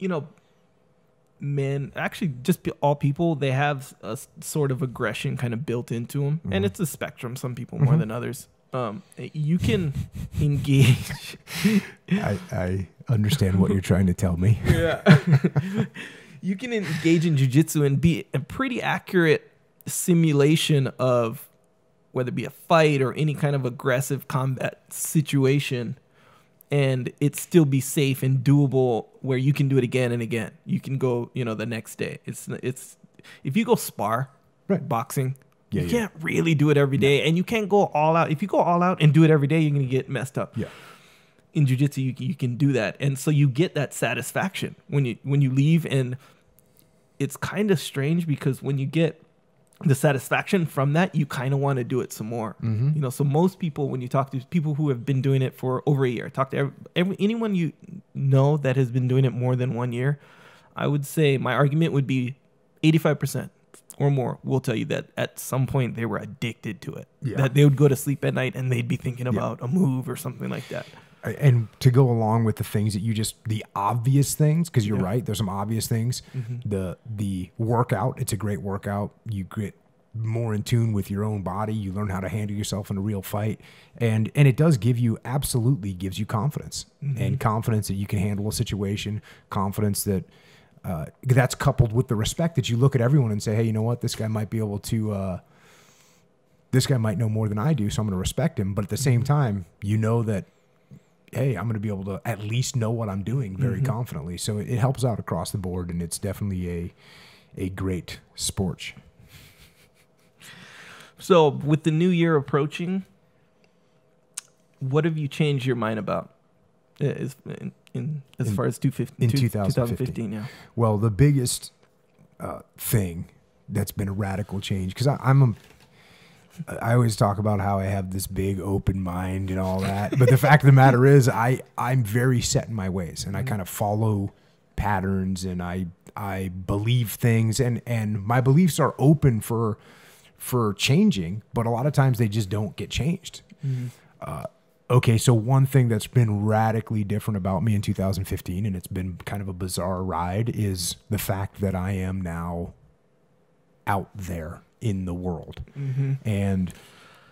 you know, men, actually just all people, they have a sort of aggression kind of built into them. Mm-hmm. And it's a spectrum, some people more than others. You can engage. I understand what you're trying to tell me. Yeah. You can engage in jiu-jitsu and be a pretty accurate simulation of whether it be a fight or any kind of aggressive combat situation, and it still be safe and doable where you can do it again and again. You can go, you know, the next day. It's if you go spar, right, boxing, you can't really do it every day, and you can't go all out. If you go all out and do it every day, you're going to get messed up. Yeah. In jiu-jitsu, you can do that. And so you get that satisfaction when you leave, and it's kind of strange because when you get the satisfaction from that, you kind of want to do it some more. Mm-hmm. You know, so most people, when you talk to people who have been doing it for over a year, talk to anyone you know that has been doing it more than 1 year, I would say my argument would be 85% or more will tell you that at some point they were addicted to it. Yeah. That they would go to sleep at night and they'd be thinking about a move or something like that. And to go along with the things that you just, the obvious things, because you're right, there's some obvious things. Mm-hmm. The workout, it's a great workout. You get more in tune with your own body. You learn how to handle yourself in a real fight. And it does give you, absolutely gives you confidence. Mm-hmm. And confidence that you can handle a situation, confidence that that's coupled with the respect that you look at everyone and say, hey, you know what, this guy might be able to... this guy might know more than I do, so I'm going to respect him. But at the same time, you know that, hey, I'm going to be able to at least know what I'm doing very confidently. So it helps out across the board, and it's definitely a great sport. So with the new year approaching, what have you changed your mind about as far as 2015? Yeah. Well, the biggest thing that's been a radical change, because I always talk about how I have this big open mind and all that. But the fact of the matter is I'm very set in my ways, and I kind of follow patterns, and I believe things, and my beliefs are open for changing, but a lot of times they just don't get changed. Okay, so one thing that's been radically different about me in 2015, and it's been kind of a bizarre ride, is the fact that I am now out there in the world. And,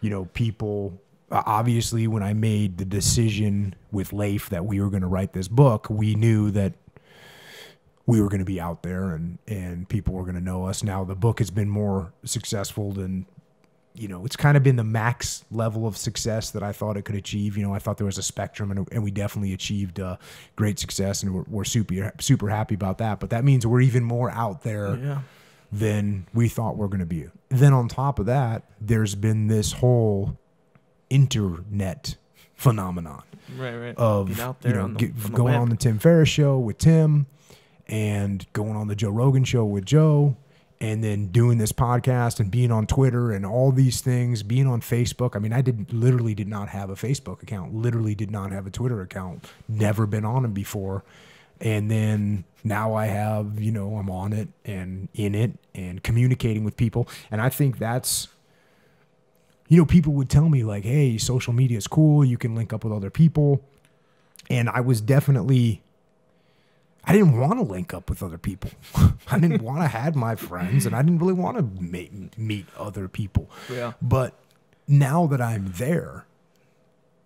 you know, people, obviously when I made the decision with Leif that we were going to write this book, we knew that we were going to be out there, and people were going to know us. Now the book has been more successful than, you know, it's kind of been the max level of success that I thought it could achieve. You know, I thought there was a spectrum, and we definitely achieved great success, and we're super happy about that. But that means we're even more out there than we thought we're going to be. Then on top of that, there's been this whole internet phenomenon of out there, you know, going on the Tim Ferriss show with Tim, and going on the Joe Rogan show with Joe, and then doing this podcast, and being on Twitter, and all these things, being on Facebook. I mean, I literally did not have a Facebook account, literally did not have a Twitter account, never been on them before. And then now I have, you know, I'm on it and in it and communicating with people. And I think that's, you know, people would tell me like, hey, social media is cool. You can link up with other people. And I was definitely, I didn't want to link up with other people. I didn't want to have my friends, and I didn't really want to meet other people. Yeah. But now that I'm there,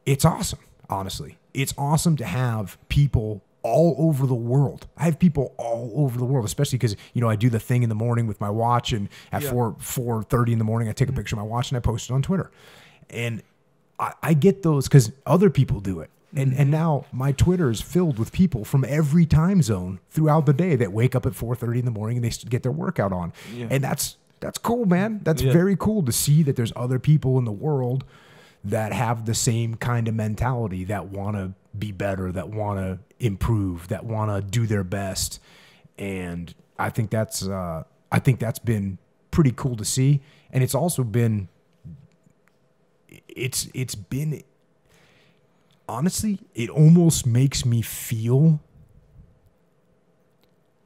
it's awesome. Honestly, it's awesome to have people all over the world. I have people all over the world, especially because, you know, I do the thing in the morning with my watch, and at 4:30 in the morning, I take a picture of my watch and I post it on Twitter. And I get those because other people do it. And now my Twitter is filled with people from every time zone throughout the day that wake up at 4:30 in the morning and they get their workout on. Yeah. And that's cool, man. That's very cool to see that there's other people in the world that have the same kind of mentality, that want to be better, that want to improve, that want to do their best. And I think that's been pretty cool to see. And it's also been, it's been, honestly, it almost makes me feel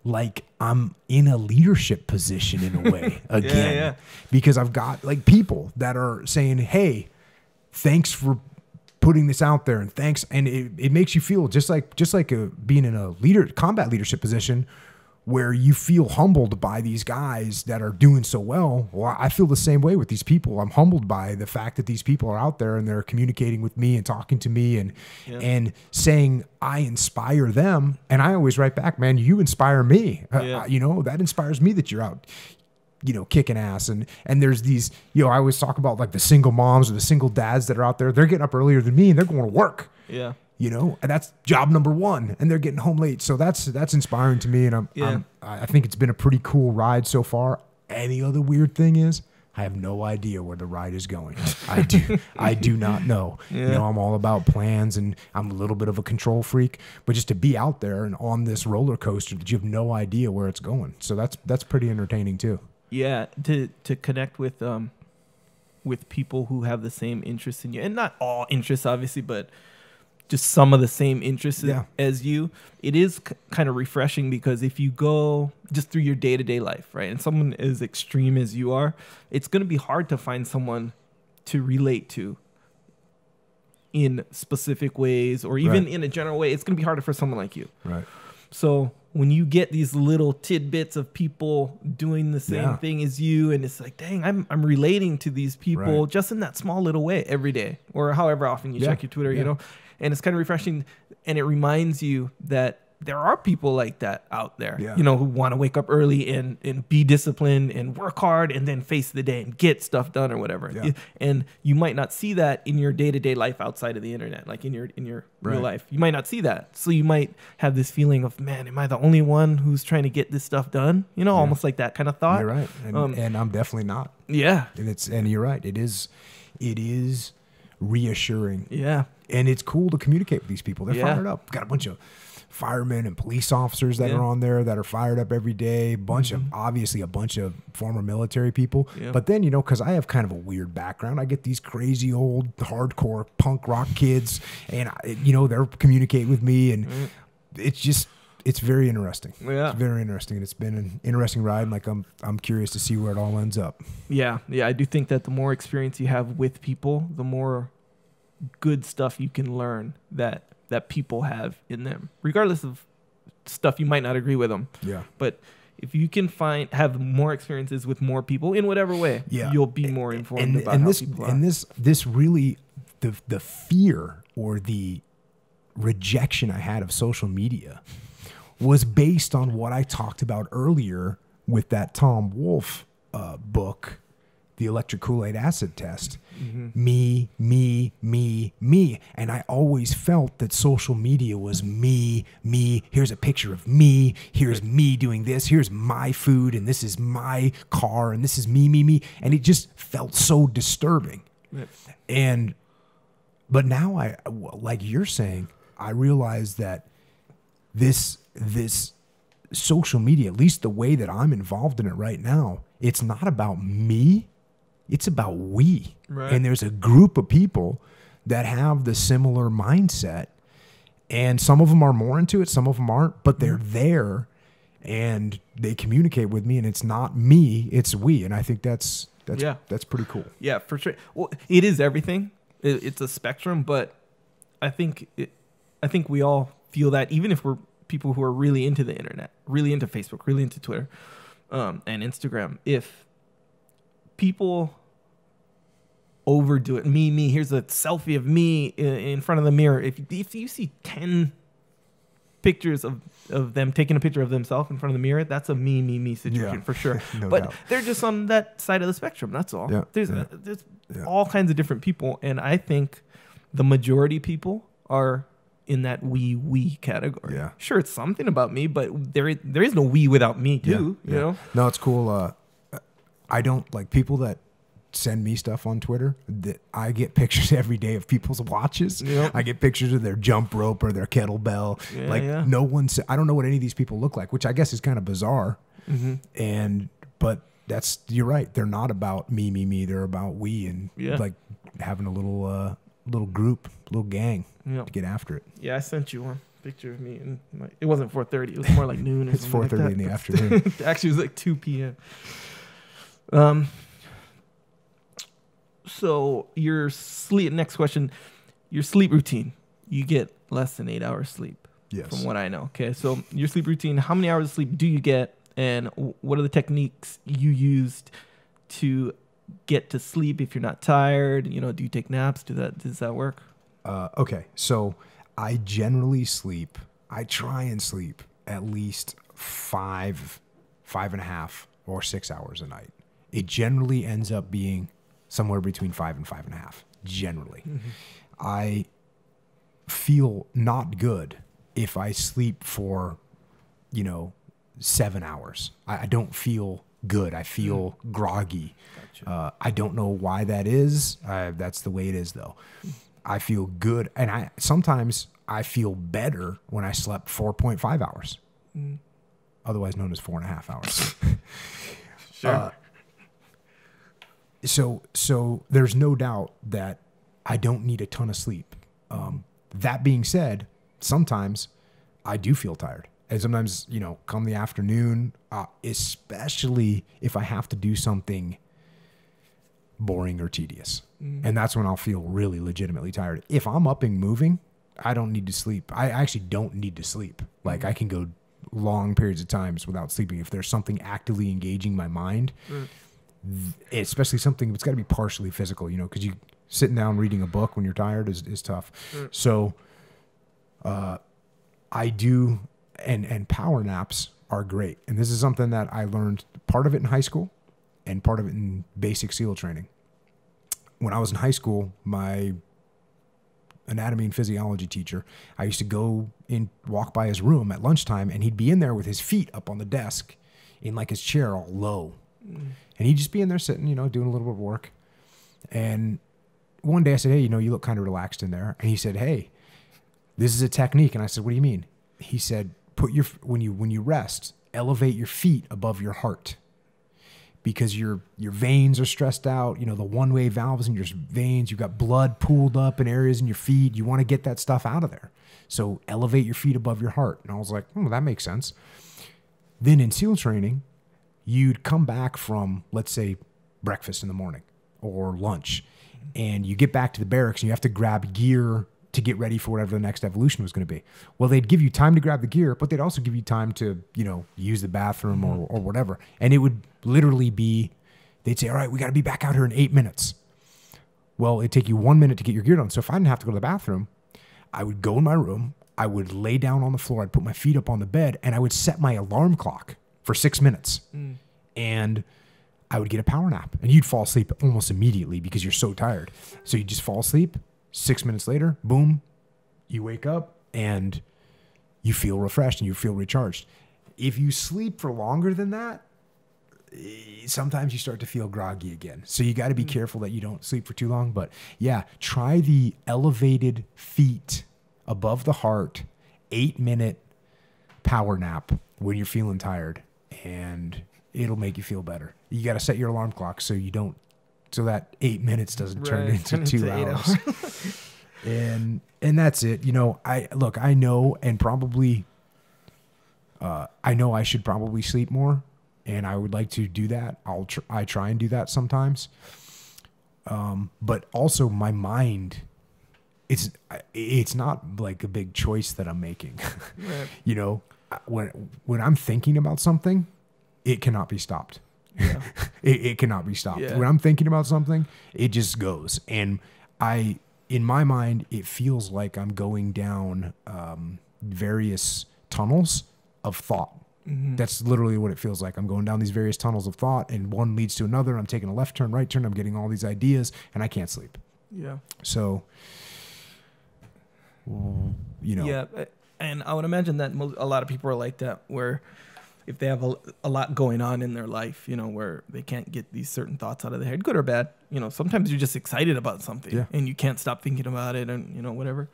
like I'm in a leadership position in a way again, because I've got like people that are saying, hey, thanks for putting this out there, and thanks. And it makes you feel just like being in a combat leadership position where you feel humbled by these guys that are doing so well. Well, I feel the same way with these people. I'm humbled by the fact that these people are out there and they're communicating with me and talking to me and saying I inspire them. And I always write back, man, you inspire me. You know, that inspires me that you're out you know, kicking ass. And there's these, you know, I always talk about like the single moms or the single dads that are out there. They're getting up earlier than me and they're going to work. Yeah. You know, and that's job number one, and they're getting home late. So that's inspiring to me. And I think it's been a pretty cool ride so far. And the other weird thing is, I have no idea where the ride is going. I do not know. Yeah. You know, I'm all about plans, and I'm a little bit of a control freak. But just to be out there and on this roller coaster that you have no idea where it's going, so that's pretty entertaining too. Yeah, to connect with people who have the same interests in you, and not all interests obviously, but just some of the same interests as you. It is kind of refreshing, because if you go just through your day-to-day life, right, and someone as extreme as you are, it's going to be hard to find someone to relate to in specific ways, or even in a general way. It's going to be harder for someone like you. Right. So when you get these little tidbits of people doing the same thing as you, and it's like, dang, I'm relating to these people just in that small little way every day, or however often you check your Twitter, you know. And it's kind of refreshing, and it reminds you that there are people like that out there, you know, who want to wake up early and be disciplined and work hard and then face the day and get stuff done or whatever. Yeah. And you might not see that in your day-to-day life outside of the internet, like in your real life. You might not see that. So you might have this feeling of, man, am I the only one who's trying to get this stuff done? You know, almost like that kind of thought. You're right. And I'm definitely not. Yeah. And you're right. It is reassuring. Yeah. And it's cool to communicate with these people. They're fired up. Got a bunch of firemen and police officers that are on there that are fired up every day. Obviously a bunch of former military people. Yeah. But then, you know, because I have kind of a weird background, I get these crazy old hardcore punk rock kids, and you know, they're communicating with me, and it's very interesting. Yeah. It's very interesting, and it's been an interesting ride. And like I'm curious to see where it all ends up. Yeah, yeah, I do think that the more experience you have with people, the more good stuff you can learn that people have in them, regardless of stuff you might not agree with them. Yeah. But if you can have more experiences with more people in whatever way, you'll be more informed about how people are. And this really, the fear or the rejection I had of social media was based on what I talked about earlier with that Tom Wolfe book, The Electric Kool Aid Acid Test. Me, me, me, me. And I always felt that social media was me, me. Here's a picture of me. Here's me doing this. Here's my food. And this is my car. And this is me, me, me. And it just felt so disturbing. Right. But now like you're saying, I realize that this social media, at least the way that I'm involved in it right now, it's not about me. It's about we. Right. And there's a group of people that have the similar mindset, and some of them are more into it, some of them aren't, but they're there and they communicate with me, and it's not me, it's we. And I think that's pretty cool. Yeah, for sure. Well, it is everything. It's a spectrum, but I think we all feel that, even if we're people who are really into the internet, really into Facebook, really into Twitter, and Instagram. If people overdo it, me, me, here's a selfie of me in front of the mirror. If you see 10 pictures of them taking a picture of themselves in front of the mirror, that's a me, me, me situation for sure. No but doubt. They're just on that side of the spectrum. That's all. Yeah. There's all kinds of different people. And I think the majority of people are in that we category. Yeah. Sure, it's something about me, but there is no we without me too, you know? No, it's cool. I don't like people that send me stuff on Twitter. That I get pictures every day of people's watches. Yep. I get pictures of their jump rope or their kettlebell. Yeah, like no one said, I don't know what any of these people look like, which I guess is kind of bizarre. But that's, you're right. They're not about me, me, me. They're about we, and like having a little group, little gang to get after it. Yeah, I sent you one picture of me, and it wasn't 4:30. It was more like noon. Or it's 4:30 like in the afternoon. Actually, it was like 2 p.m. So your sleep, next question, your sleep routine, you get less than 8 hours sleep. Yes. From what I know. Okay. So your sleep routine, how many hours of sleep do you get, and what are the techniques you used to get to sleep if you're not tired? You know, do you take naps? Does that work? Okay. So I generally sleep, I try and sleep at least five and a half or 6 hours a night. It generally ends up being somewhere between 5 and 5.5, generally. Mm-hmm. I feel not good if I sleep for, you know, 7 hours. I don't feel good. I feel groggy. Gotcha. I don't know why that is. That's the way it is, though. I feel good. And sometimes I feel better when I slept 4.5 hours, otherwise known as 4.5 hours. Sure. So there's no doubt that I don't need a ton of sleep. That being said, sometimes I do feel tired. And sometimes, you know, come the afternoon, especially if I have to do something boring or tedious. And that's when I'll feel really legitimately tired. If I'm up and moving, I don't need to sleep. I actually don't need to sleep. Like, I can go long periods of times without sleeping. If there's something actively engaging my mind, especially something that's got to be partially physical, you know, because you sitting down reading a book when you're tired is tough. So I do, and power naps are great. And this is something that I learned, part of it in high school and part of it in basic SEAL training. When I was in high school, my anatomy and physiology teacher, I used to go and walk by his room at lunchtime, and he'd be in there with his feet up on the desk in like his chair all low. And he'd just be in there sitting, you know, doing a little bit of work. And one day I said, hey, you know, you look kind of relaxed in there. And he said, hey, this is a technique. And I said, what do you mean? He said, put your, when you rest, elevate your feet above your heart, because your veins are stressed out. You know, the one-way valves in your veins, you've got blood pooled up in areas in your feet. You want to get that stuff out of there. So elevate your feet above your heart. And I was like, that makes sense. Then in SEAL training, you'd come back from, let's say, breakfast in the morning or lunch, and you get back to the barracks and you have to grab gear to get ready for whatever the next evolution was going to be. Well, they'd give you time to grab the gear, but they'd also give you time to, you know, use the bathroom or whatever. And it would literally be, they'd say, all right, we got to be back out here in 8 minutes. Well, it'd take you 1 minute to get your gear done. So if I didn't have to go to the bathroom, I would go in my room, I would lay down on the floor, I'd put my feet up on the bed, and I would set my alarm clock for 6 minutes. And I would get a power nap. And you'd fall asleep almost immediately because you're so tired. So you just fall asleep. 6 minutes later, boom, you wake up and you feel refreshed and you feel recharged. If you sleep for longer than that, sometimes you start to feel groggy again. So you got to be careful that you don't sleep for too long. But yeah, try the elevated feet above the heart, 8-minute power nap when you're feeling tired, and it'll make you feel better. You got to set your alarm clock so you don't, so that 8 minutes doesn't turn into 2 hours. and that's it. You know, I know, and probably, I know I should probably sleep more, and I would like to do that. I try and do that sometimes. But also my mind, it's not like a big choice that I'm making. You know, when I'm thinking about something, it cannot be stopped. Yeah. it cannot be stopped. Yeah. When I'm thinking about something, it just goes. And in my mind, it feels like I'm going down various tunnels of thought. That's literally what it feels like. I'm going down these various tunnels of thought, and one leads to another. I'm taking a left turn, right turn. I'm getting all these ideas, and I can't sleep. Yeah. So, you know. Yeah, and I would imagine that a lot of people are like that, where if they have a lot going on in their life, you know, where they can't get these certain thoughts out of their head, good or bad, you know, sometimes you're just excited about something and you can't stop thinking about it, and, you know, whatever.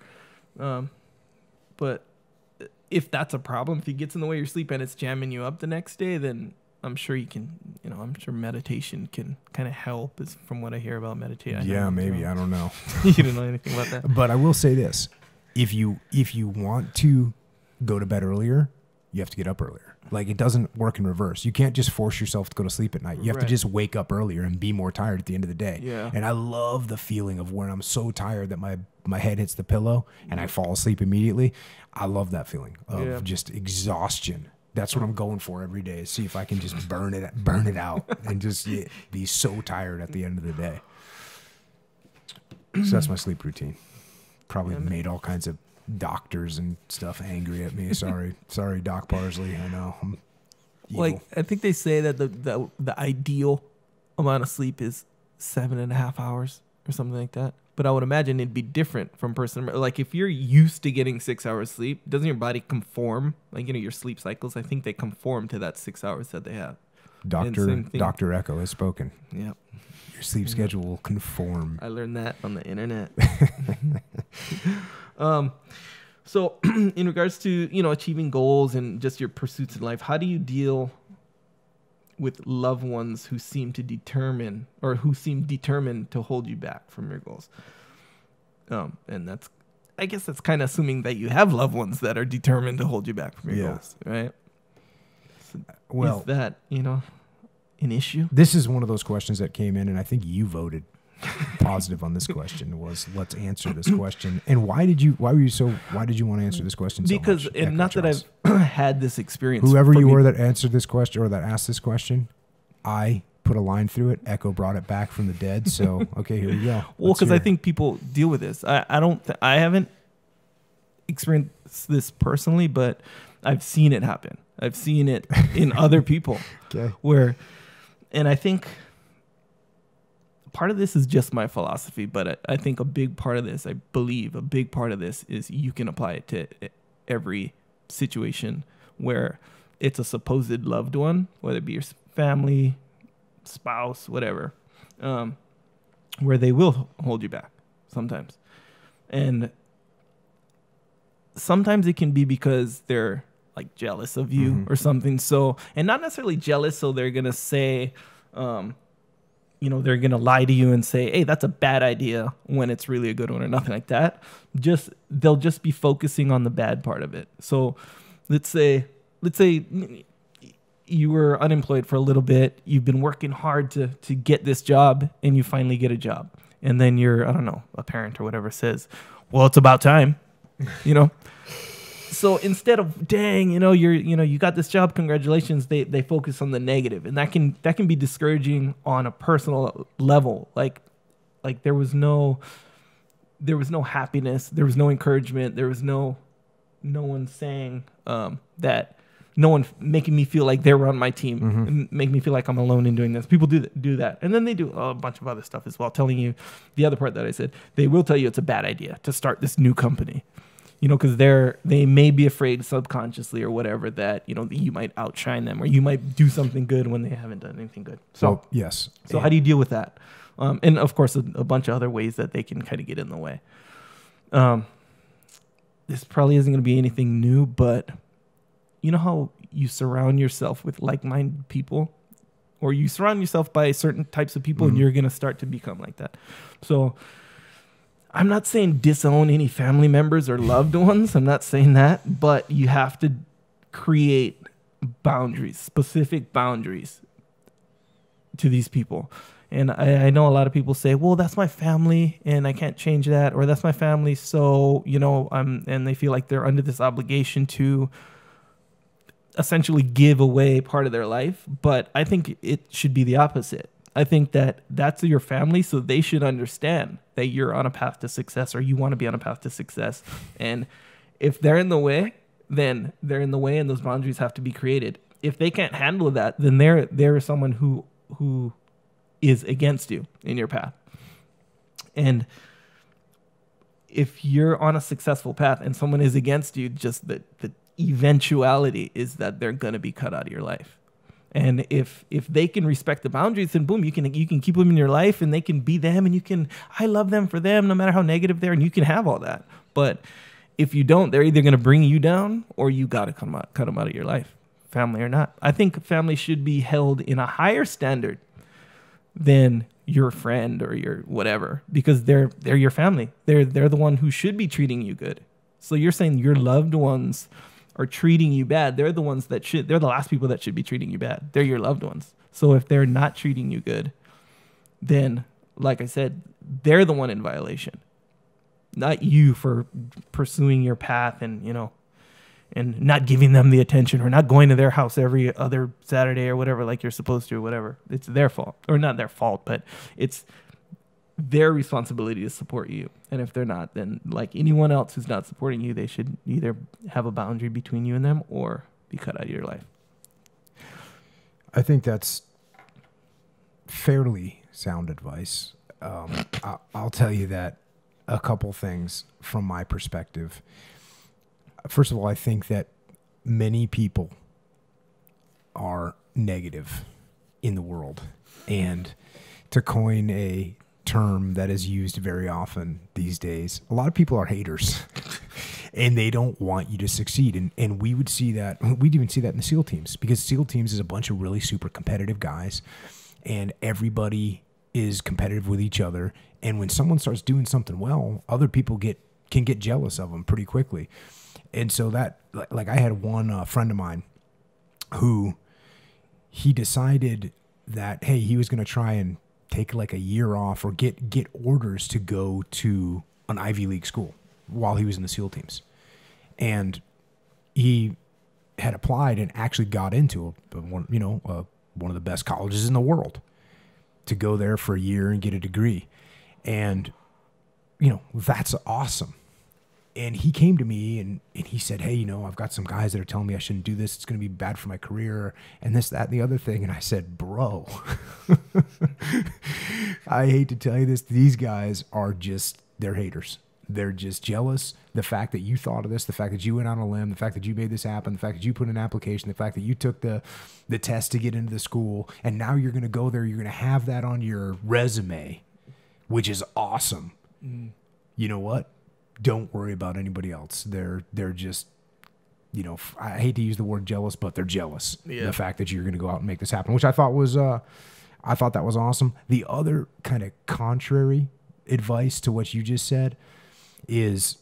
But if that's a problem, if it gets in the way of your sleep and it's jamming you up the next day, then I'm sure you can, you know, I'm sure meditation can kind of help, is from what I hear about meditation. Yeah, maybe. I don't know. You don't know anything about that. But I will say this. If you want to go to bed earlier, you have to get up earlier. Like, it doesn't work in reverse. You can't just force yourself to go to sleep at night. You have to just wake up earlier and be more tired at the end of the day. Yeah. And I love the feeling of when I'm so tired that my head hits the pillow and I fall asleep immediately. I love that feeling of just exhaustion. That's what I'm going for every day, see if I can just burn it out and just be so tired at the end of the day. So that's my sleep routine. Probably made all kinds of doctors and stuff angry at me. Sorry, Doc Parsley. I know. I'm evil. Like, I think they say that the ideal amount of sleep is 7.5 hours or something like that. But I would imagine it'd be different from person. Like, if you're used to getting 6 hours sleep, doesn't your body conform? Like, you know, your sleep cycles, I think they conform to that 6 hours that they have. Dr. Echo has spoken. Yep. Your sleep schedule will conform. I learned that on the internet. So in regards to, you know, achieving goals and just your pursuits in life, how do you deal with loved ones who seem to determine, or who seem determined to hold you back from your goals? And that's, I guess that's kind of assuming that you have loved ones that are determined to hold you back from your goals, right? So well, is that, you know, an issue? This is one of those questions that came in, and I think you voted positive on this question. Was, let's answer this question. And why did you want to answer this question? Because, so much? And not that I've had this experience. Whoever you were that answered this question, or that asked this question, I put a line through it. Echo brought it back from the dead. So, okay, here you go. Well, because I think people deal with this. I haven't experienced this personally, but I've seen it happen. I've seen it in other people. Okay. Where, and I think part of this is just my philosophy, but I think a big part of this, I believe a big part of this is you can apply it to every situation where it's a supposed loved one, whether it be your family, spouse, whatever, where they will hold you back sometimes. And sometimes it can be because they're like jealous of you or something. So, and not necessarily jealous, so they're going to say, you know, they're going to lie to you and say, hey, that's a bad idea, when it's really a good one or nothing like that. Just, they'll just be focusing on the bad part of it. So let's say you were unemployed for a little bit. You've been working hard to get this job, and you finally get a job. And then you're, I don't know, a parent or whatever says, well, it's about time, you know? So instead of, dang, you know, you got this job, congratulations, they focus on the negative, and that can be discouraging on a personal level. Like there was no happiness, there was no encouragement, there was no one saying that, no one making me feel like they were on my team and make me feel like I'm alone in doing this. People do that. And then they do a bunch of other stuff as well, telling you the other part that I said. They will tell you it's a bad idea to start this new company. You know, because they may be afraid subconsciously or whatever that, you know, you might outshine them, or you might do something good when they haven't done anything good. So, well, yes. So how do you deal with that? And, of course, a bunch of other ways that they can kind of get in the way. This probably isn't going to be anything new, but you know how you surround yourself with like-minded people, or you surround yourself by certain types of people and you're going to start to become like that. So I'm not saying disown any family members or loved ones. I'm not saying that, but you have to create boundaries, specific boundaries to these people. And I know a lot of people say, well, that's my family and I can't change that, or that's my family, so, you know, and they feel like they're under this obligation to essentially give away part of their life. But I think it should be the opposite. I think that that's your family, so they should understand that you're on a path to success, or you want to be on a path to success. And if they're in the way, then they're in the way, and those boundaries have to be created. If they can't handle that, then they're someone who is against you in your path. And if you're on a successful path and someone is against you, just the eventuality is that they're going to be cut out of your life. And if they can respect the boundaries, then boom, you can keep them in your life, and they can be them, and you can, I love them for them, no matter how negative they are, and you can have all that. But if you don't, they're either going to bring you down, or you got to cut them out of your life, family or not. I think family should be held in a higher standard than your friend or your whatever, because they're your family. They're the one who should be treating you good. So you're saying your loved ones are treating you bad. They're the ones that should, they're the last people that should be treating you bad. They're your loved ones. So if they're not treating you good, then, like I said, they're the one in violation, not you for pursuing your path and, you know, and not giving them the attention, or not going to their house every other Saturday or whatever, like you're supposed to, or whatever. It's their fault, or not their fault, but it's their responsibility to support you. And if they're not, then like anyone else who's not supporting you, they should either have a boundary between you and them, or be cut out of your life. I think that's fairly sound advice. I'll tell you that a couple things from my perspective. First of all, I think that many people are negative in the world. And to coin a term that is used very often these days, a lot of people are haters and they don't want you to succeed. And we would see that, we'd even see that in the SEAL teams, because SEAL teams is a bunch of really super competitive guys and everybody is competitive with each other. And when someone starts doing something well, other people can get jealous of them pretty quickly. And so that, like I had one friend of mine who he decided that, hey, he was going to try and take like a year off or get orders to go to an Ivy League school while he was in the SEAL teams. And he had applied and actually got into one of the best colleges in the world to go there for a year and get a degree. And, you know, that's awesome. And he came to me and he said, hey, you know, I've got some guys that are telling me I shouldn't do this. It's going to be bad for my career and this, that, and the other thing. And I said, bro, I hate to tell you this. These guys are just, they're haters. They're just jealous. The fact that you thought of this, the fact that you went on a limb, the fact that you made this happen, the fact that you put in an application, the fact that you took the test to get into the school. And now you're going to go there. You're going to have that on your resume, which is awesome. Mm. You know what? Don't worry about anybody else. They're just, you know, I hate to use the word jealous, but they're jealous. Yeah. The fact that you're going to go out and make this happen, which I thought was, I thought that was awesome. The other kind of contrary advice to what you just said is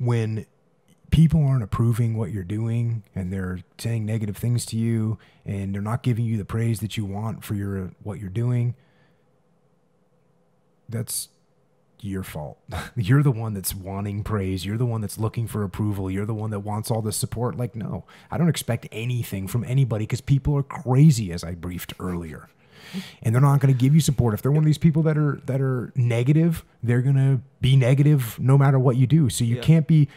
when people aren't approving what you're doing and they're saying negative things to you and they're not giving you the praise that you want for your, what you're doing, that's your fault. You're the one that's wanting praise. You're the one that's looking for approval. You're the one that wants all this support. Like, no, I don't expect anything from anybody because people are crazy, as I briefed earlier, and they're not going to give you support. If they're one of these people that are negative, they're going to be negative no matter what you do. So you can't be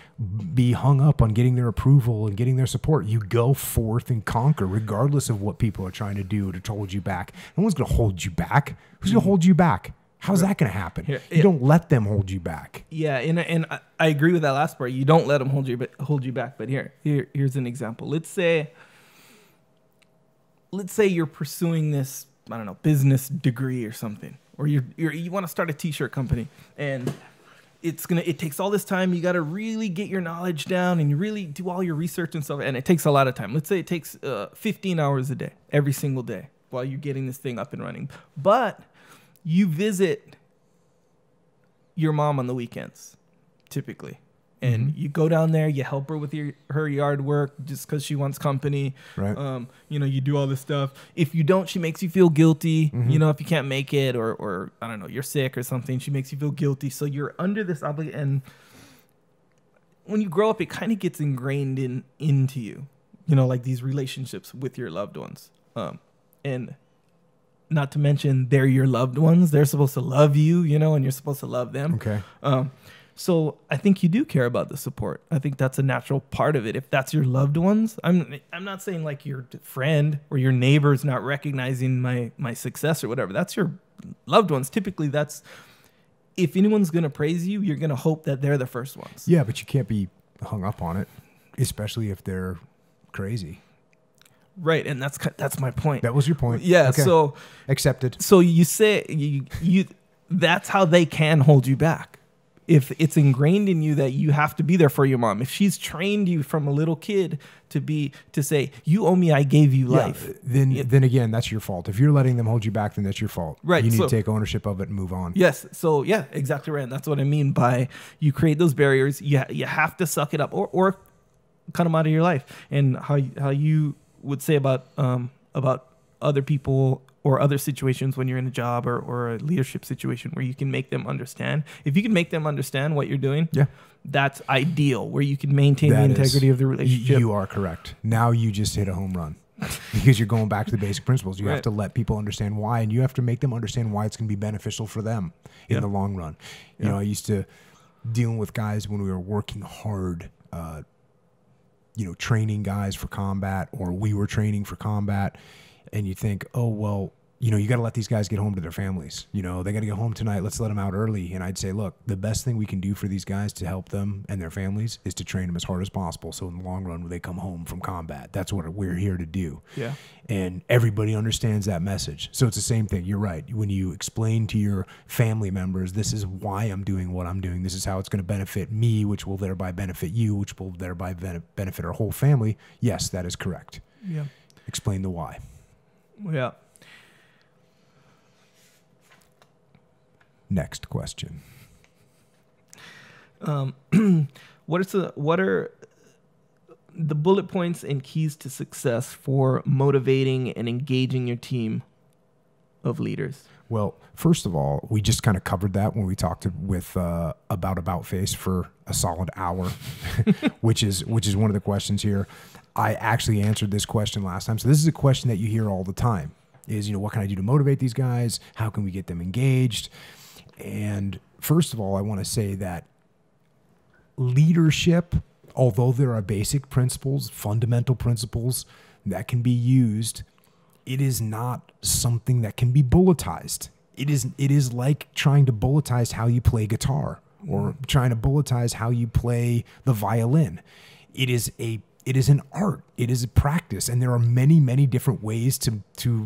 hung up on getting their approval and getting their support. You go forth and conquer regardless of what people are trying to do to hold you back. No one's going to hold you back. Who's going to hold you back? How's that going to happen? Yeah, you don't let them hold you back. Yeah, and I agree with that last part. You don't let them hold you back. But here's an example. Let's say you're pursuing this, I don't know, business degree or something, or you want to start a t-shirt company, and it takes all this time. You got to really get your knowledge down, and you really do all your research and stuff, and it takes a lot of time. Let's say it takes 15 hours a day, every single day, while you're getting this thing up and running. But you visit your mom on the weekends, typically. And you go down there, you help her with her yard work just because she wants company. Right. You know, you do all this stuff. If you don't, she makes you feel guilty. You know, if you can't make it or I don't know, you're sick or something, she makes you feel guilty. So you're under this obligation. And when you grow up, it kind of gets ingrained into you, you know, like these relationships with your loved ones. Not to mention they're your loved ones. They're supposed to love you, you know, and you're supposed to love them. Okay. So I think you do care about the support. I think that's a natural part of it. If that's your loved ones, I'm not saying like your friend or your neighbor's not recognizing my success or whatever. That's your loved ones. Typically that's, if anyone's going to praise you, you're going to hope that they're the first ones. Yeah, but you can't be hung up on it, especially if they're crazy. Right, and that's my point. That was your point. Yeah. Okay. So accepted. So you say you that's how they can hold you back. If it's ingrained in you that you have to be there for your mom, if she's trained you from a little kid to say you owe me, I gave you life. Then again, that's your fault. If you're letting them hold you back, then that's your fault. Right. You need to take ownership of it and move on. Yes. So yeah, exactly right. And that's what I mean by you create those barriers. You have to suck it up or cut them out of your life. And how you would say about other people or other situations when you're in a job or a leadership situation where you can make them understand. If you can make them understand what you're doing, that's ideal, where you can maintain the integrity of the relationship. You are correct. Now you just hit a home run because you're going back to the basic principles. You have to let people understand why, and you have to make them understand why it's going to be beneficial for them in the long run. You know, I used to dealing with guys when we were working hard, you know, training guys for combat, or we were training for combat, and you think, oh, well, you know, you got to let these guys get home to their families. You know, they got to get home tonight. Let's let them out early. And I'd say, look, the best thing we can do for these guys to help them and their families is to train them as hard as possible. So in the long run, when they come home from combat, that's what we're here to do. Yeah. And everybody understands that message. So it's the same thing. You're right. When you explain to your family members, this is why I'm doing what I'm doing. This is how it's going to benefit me, which will thereby benefit you, which will thereby benefit our whole family. Yes, that is correct. Yeah. Explain the why. Yeah. Next question. What are the bullet points and keys to success for motivating and engaging your team of leaders? Well, first of all, we just kind of covered that when we talked with about Face for a solid hour, which is one of the questions here. I actually answered this question last time, so this is a question that you hear all the time. Is, you know, what can I do to motivate these guys? How can we get them engaged? And first of all, I want to say that leadership, although there are basic principles, fundamental principles that can be used, it is not something that can be bulletized. It is like trying to bulletize how you play guitar or trying to bulletize how you play the violin. It is an art. It is a practice. And there are many, many different ways to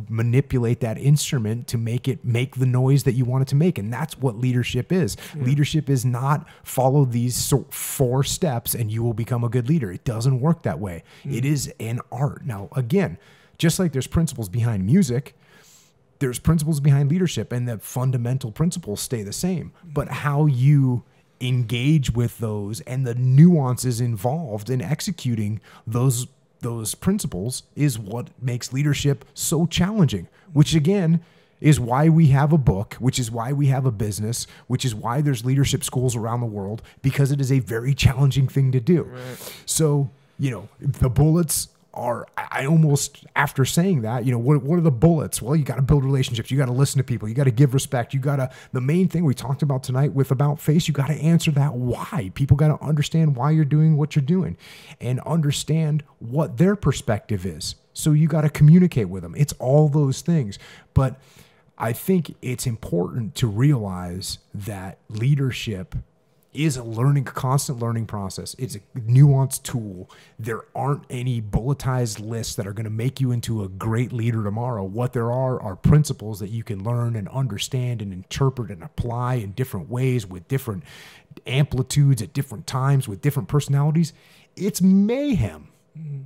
manipulate that instrument to make it make the noise that you want it to make. And that's what leadership is. Yeah. Leadership is not follow these four steps and you will become a good leader. It doesn't work that way. Mm. It is an art. Now, again, just like there's principles behind music, there's principles behind leadership, and the fundamental principles stay the same. But how you engage with those and the nuances involved in executing those principles is what makes leadership so challenging, which again is why we have a book, which is why we have a business, which is why there's leadership schools around the world, because it is a very challenging thing to do. Right. So, you know, the bullets are, I almost, after saying that, you know, what are the bullets? Well, you got to build relationships. You got to listen to people. You got to give respect. You got to, the main thing we talked about tonight with About Face, you got to answer that why. People got to understand why you're doing what you're doing and understand what their perspective is. So you got to communicate with them. It's all those things. But I think it's important to realize that leadership is a learning, constant learning process. It's a nuanced tool. There aren't any bulletized lists that are going to make you into a great leader tomorrow. What there are principles that you can learn and understand and interpret and apply in different ways with different amplitudes at different times with different personalities. It's mayhem. Mm-hmm.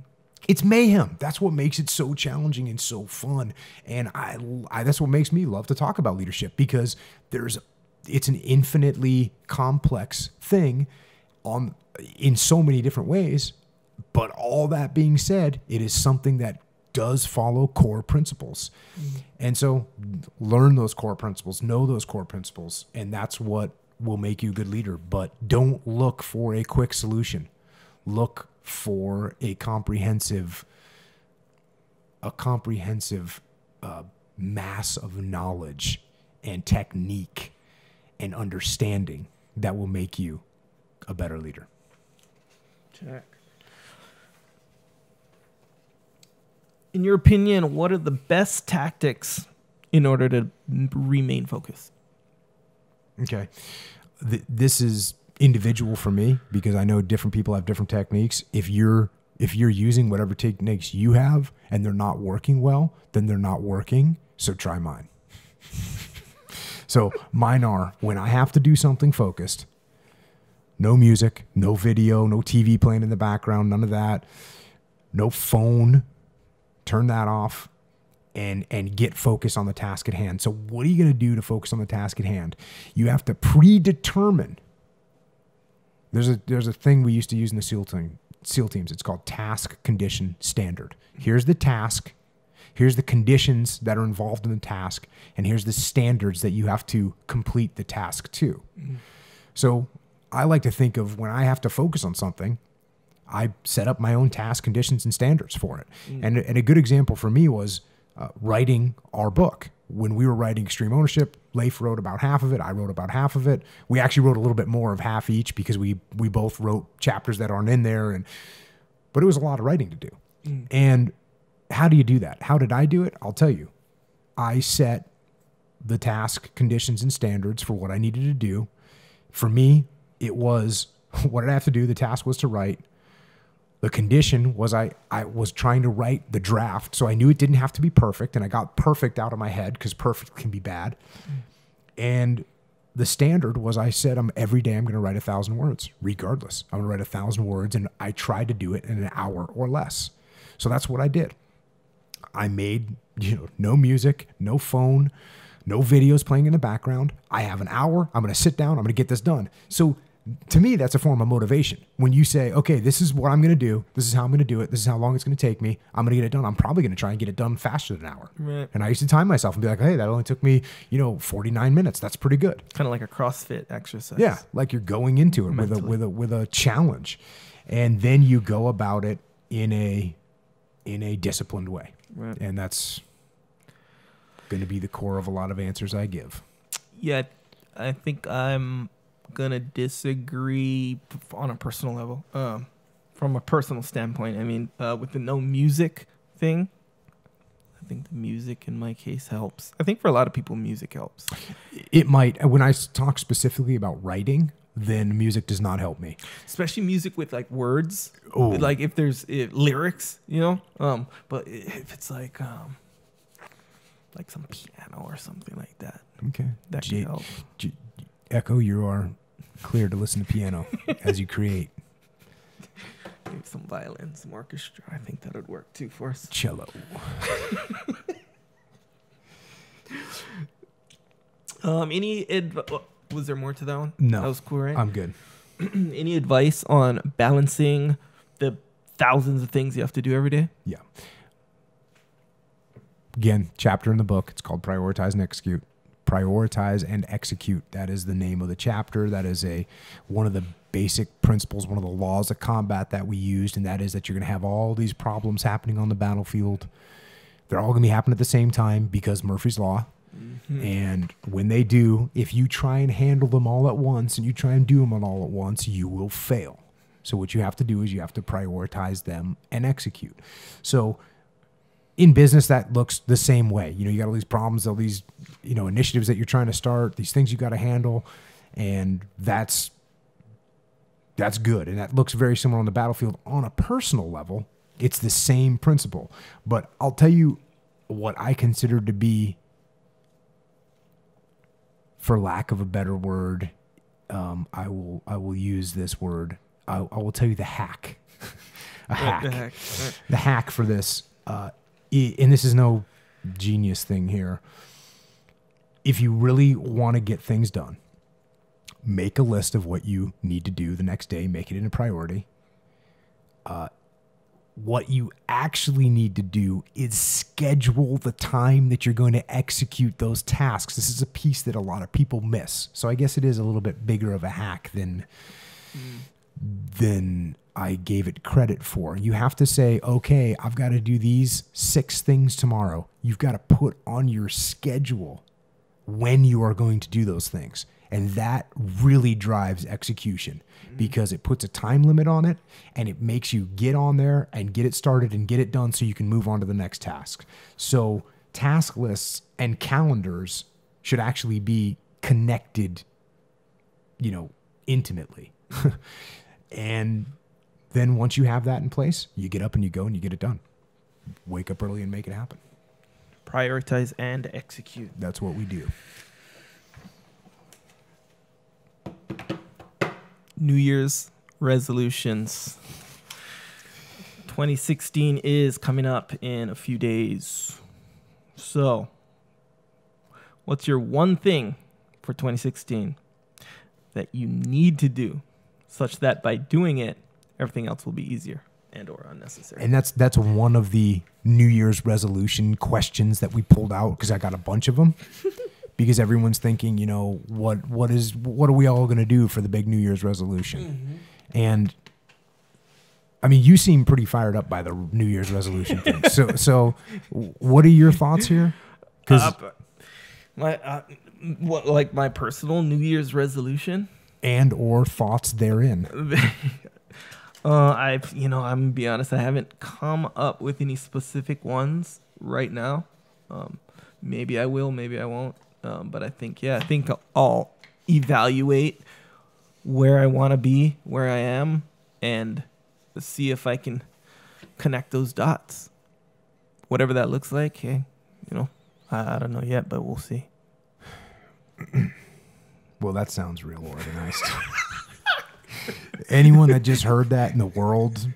It's mayhem. That's what makes it so challenging and so fun. And I that's what makes me love to talk about leadership, because it's an infinitely complex thing in so many different ways. But all that being said, it is something that does follow core principles. Mm-hmm. And so learn those core principles, know those core principles, and that's what will make you a good leader. But don't look for a quick solution. Look for a comprehensive mass of knowledge and technique and understanding that will make you a better leader. Check. In your opinion, what are the best tactics in order to remain focused? Okay. This is individual for me, because I know different people have different techniques. If you're using whatever techniques you have and they're not working well, then they're not working. So try mine. So mine are, when I have to do something focused, no music, no video, no TV playing in the background, none of that, no phone, turn that off and get focused on the task at hand. So what are you going to do to focus on the task at hand? You have to predetermine. There's a thing we used to use in the SEAL teams. It's called task condition standard. Here's the task. Here's the conditions that are involved in the task, and here's the standards that you have to complete the task to. Mm-hmm. So I like to think of, when I have to focus on something, I set up my own task conditions and standards for it. Mm-hmm. And a good example for me was writing our book. When we were writing Extreme Ownership, Leif wrote about half of it. I wrote about half of it. We actually wrote a little bit more of half each, because we both wrote chapters that aren't in there. But it was a lot of writing to do. Mm-hmm. And How do you do that? How did I do it? I'll tell you. I set the task, conditions, and standards for what I needed to do. For me, it was, what did I have to do? The task was to write. The condition was I was trying to write the draft, so I knew it didn't have to be perfect, and I got perfect out of my head because perfect can be bad. And the standard was I said, every day I'm going to write 1,000 words, regardless. I'm going to write 1,000 words, and I tried to do it in an hour or less. So that's what I did. I made, you know, no music, no phone, no videos playing in the background. I have an hour. I'm going to sit down. I'm going to get this done. So to me, that's a form of motivation. When you say, okay, this is what I'm going to do. This is how I'm going to do it. This is how long it's going to take me. I'm going to get it done. I'm probably going to try and get it done faster than an hour. Right. And I used to time myself and be like, hey, that only took me, you know, 49 minutes. That's pretty good. Kind of like a CrossFit exercise. Yeah, like you're going into it with a challenge. And then you go about it in a disciplined way. Right. And that's going to be the core of a lot of answers I give. Yeah, I think I'm going to disagree on a personal level. From a personal standpoint, I mean, with the no music thing, I think the music in my case helps. I think for a lot of people, music helps. It might. When I talk specifically about writing, then music does not help me. Especially music with like words. Oh. Like if there's lyrics, you know? But if it's like some piano or something like that. Okay. That can help. Echo, you are clear to listen to piano as you create. Maybe some violin, some orchestra. I think that would work too for us. Cello. Any advice? Was there more to that one? No. That was cool, right? I'm good. Any advice on balancing the thousands of things you have to do every day? Yeah. Again, chapter in the book. It's called Prioritize and Execute. Prioritize and execute. That is the name of the chapter. That is one of the basic principles, one of the laws of combat that we used, and that is that you're going to have all these problems happening on the battlefield. They're all going to be happening at the same time because Murphy's Law. Mm-hmm. And when they do, if you try and handle them all at once and you try and do them all at once, you will fail. So what you have to do is you have to prioritize them and execute. So in business, that looks the same way. You know, you got all these problems, all these, you know, initiatives that you're trying to start, these things you got to handle, and that's good. And that looks very similar on the battlefield. On a personal level, it's the same principle. But I'll tell you what I consider to be, for lack of a better word, I will use this word. I will tell you the hack. The hack for this. And this is no genius thing here. If you really want to get things done, make a list of what you need to do the next day. Make it into priority. What you actually need to do is schedule the time that you're going to execute those tasks. This is a piece that a lot of people miss. So I guess it is a little bit bigger of a hack than I gave it credit for. You have to say, okay, I've got to do these 6 things tomorrow. You've got to put on your schedule when you are going to do those things. And that really drives execution because it puts a time limit on it and it makes you get on there and get it started and get it done so you can move on to the next task. So task lists and calendars should actually be connected, you know, intimately. And then once you have that in place, you get up and you go and you get it done. Wake up early and make it happen. Prioritize and execute. That's what we do. New Year's resolutions. 2016 is coming up in a few days. So, what's your one thing for 2016 that you need to do, such that by doing it, everything else will be easier and or unnecessary? And that's one of the New Year's resolution questions that we pulled out because I got a bunch of them. Because everyone's thinking, you know, what are we all going to do for the big New Year's resolution? Mm-hmm. And I mean, you seem pretty fired up by the New Year's resolution thing. So what are your thoughts here? Because my personal New Year's resolution and or thoughts therein. I'm gonna be honest. I haven't come up with any specific ones right now. Maybe I will, maybe I won't. But I think I'll evaluate where I want to be, where I am, and see if I can connect those dots. Whatever that looks like, hey, you know, I don't know yet, but we'll see. Well, that sounds real organized. Anyone that just heard that in the world,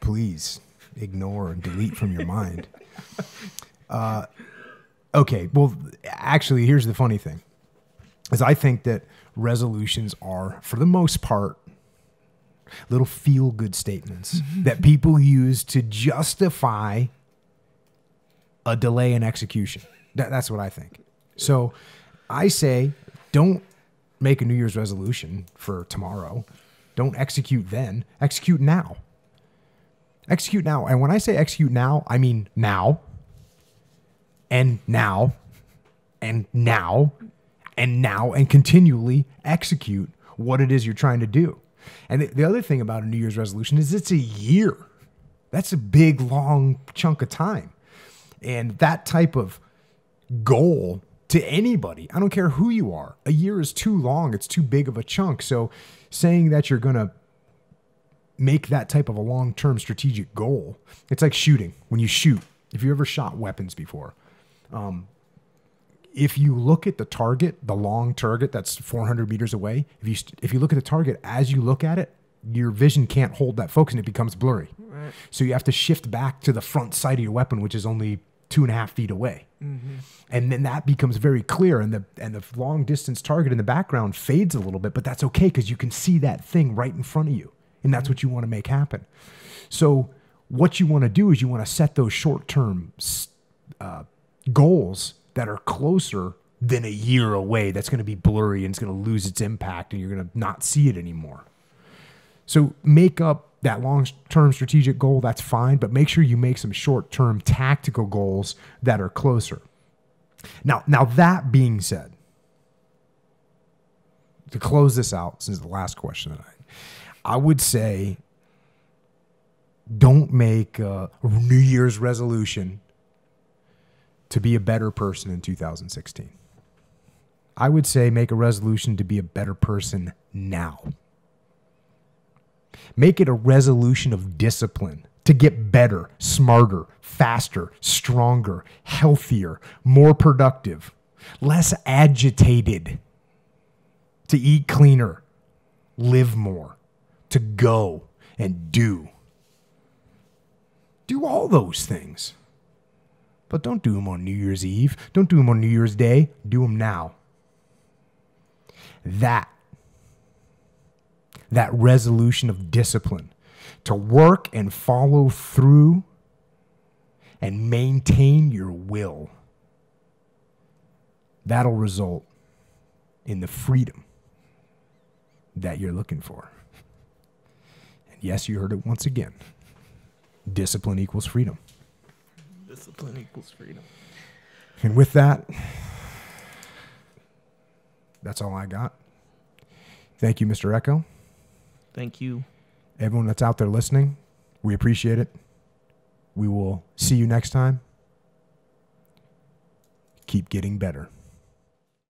please ignore and delete from your mind. Okay, well, actually, here's the funny thing, is I think that resolutions are, for the most part, little feel-good statements that people use to justify a delay in execution. That's what I think. So I say, don't make a New Year's resolution for tomorrow. Don't execute then. Execute now. Execute now. And when I say execute now, I mean now. And now. And now. And now. And continually execute what it is you're trying to do. And the other thing about a New Year's resolution is it's a year. That's a big, long chunk of time. And that type of goal to anybody, I don't care who you are, a year is too long. It's too big of a chunk. So saying that you're going to make that type of a long-term strategic goal, it's like shooting. When you shoot, if you ever shot weapons before, if you look at the target, the long target that's 400 meters away, if you look at the target as you look at it, your vision can't hold that focus and it becomes blurry. Right. So you have to shift back to the front side of your weapon, which is only 2.5 feet away. Mm-hmm. And then that becomes very clear, and the long distance target in the background fades a little bit, but that's okay because you can see that thing right in front of you, and that's what you want to make happen. So what you want to do is you want to set those short-term goals that are closer than a year away. That's going to be blurry and it's going to lose its impact and you're going to not see it anymore. So make up that long-term strategic goal. That's fine, but make sure you make some short-term tactical goals that are closer. Now that being said, to close this out, since the last question tonight, I would say don't make a New Year's resolution to be a better person in 2016. I would say make a resolution to be a better person now. Make it a resolution of discipline to get better, smarter, faster, stronger, healthier, more productive, less agitated, to eat cleaner, live more, to go and do. Do all those things. But don't do them on New Year's Eve. Don't do them on New Year's Day. Do them now. That resolution of discipline to work and follow through and maintain your will, that'll result in the freedom that you're looking for. And yes, you heard it once again. Discipline equals freedom. Discipline equals freedom. And with that, that's all I got. Thank you, Mr. Echo. Thank you. Everyone that's out there listening, we appreciate it. We will see you next time. Keep getting better.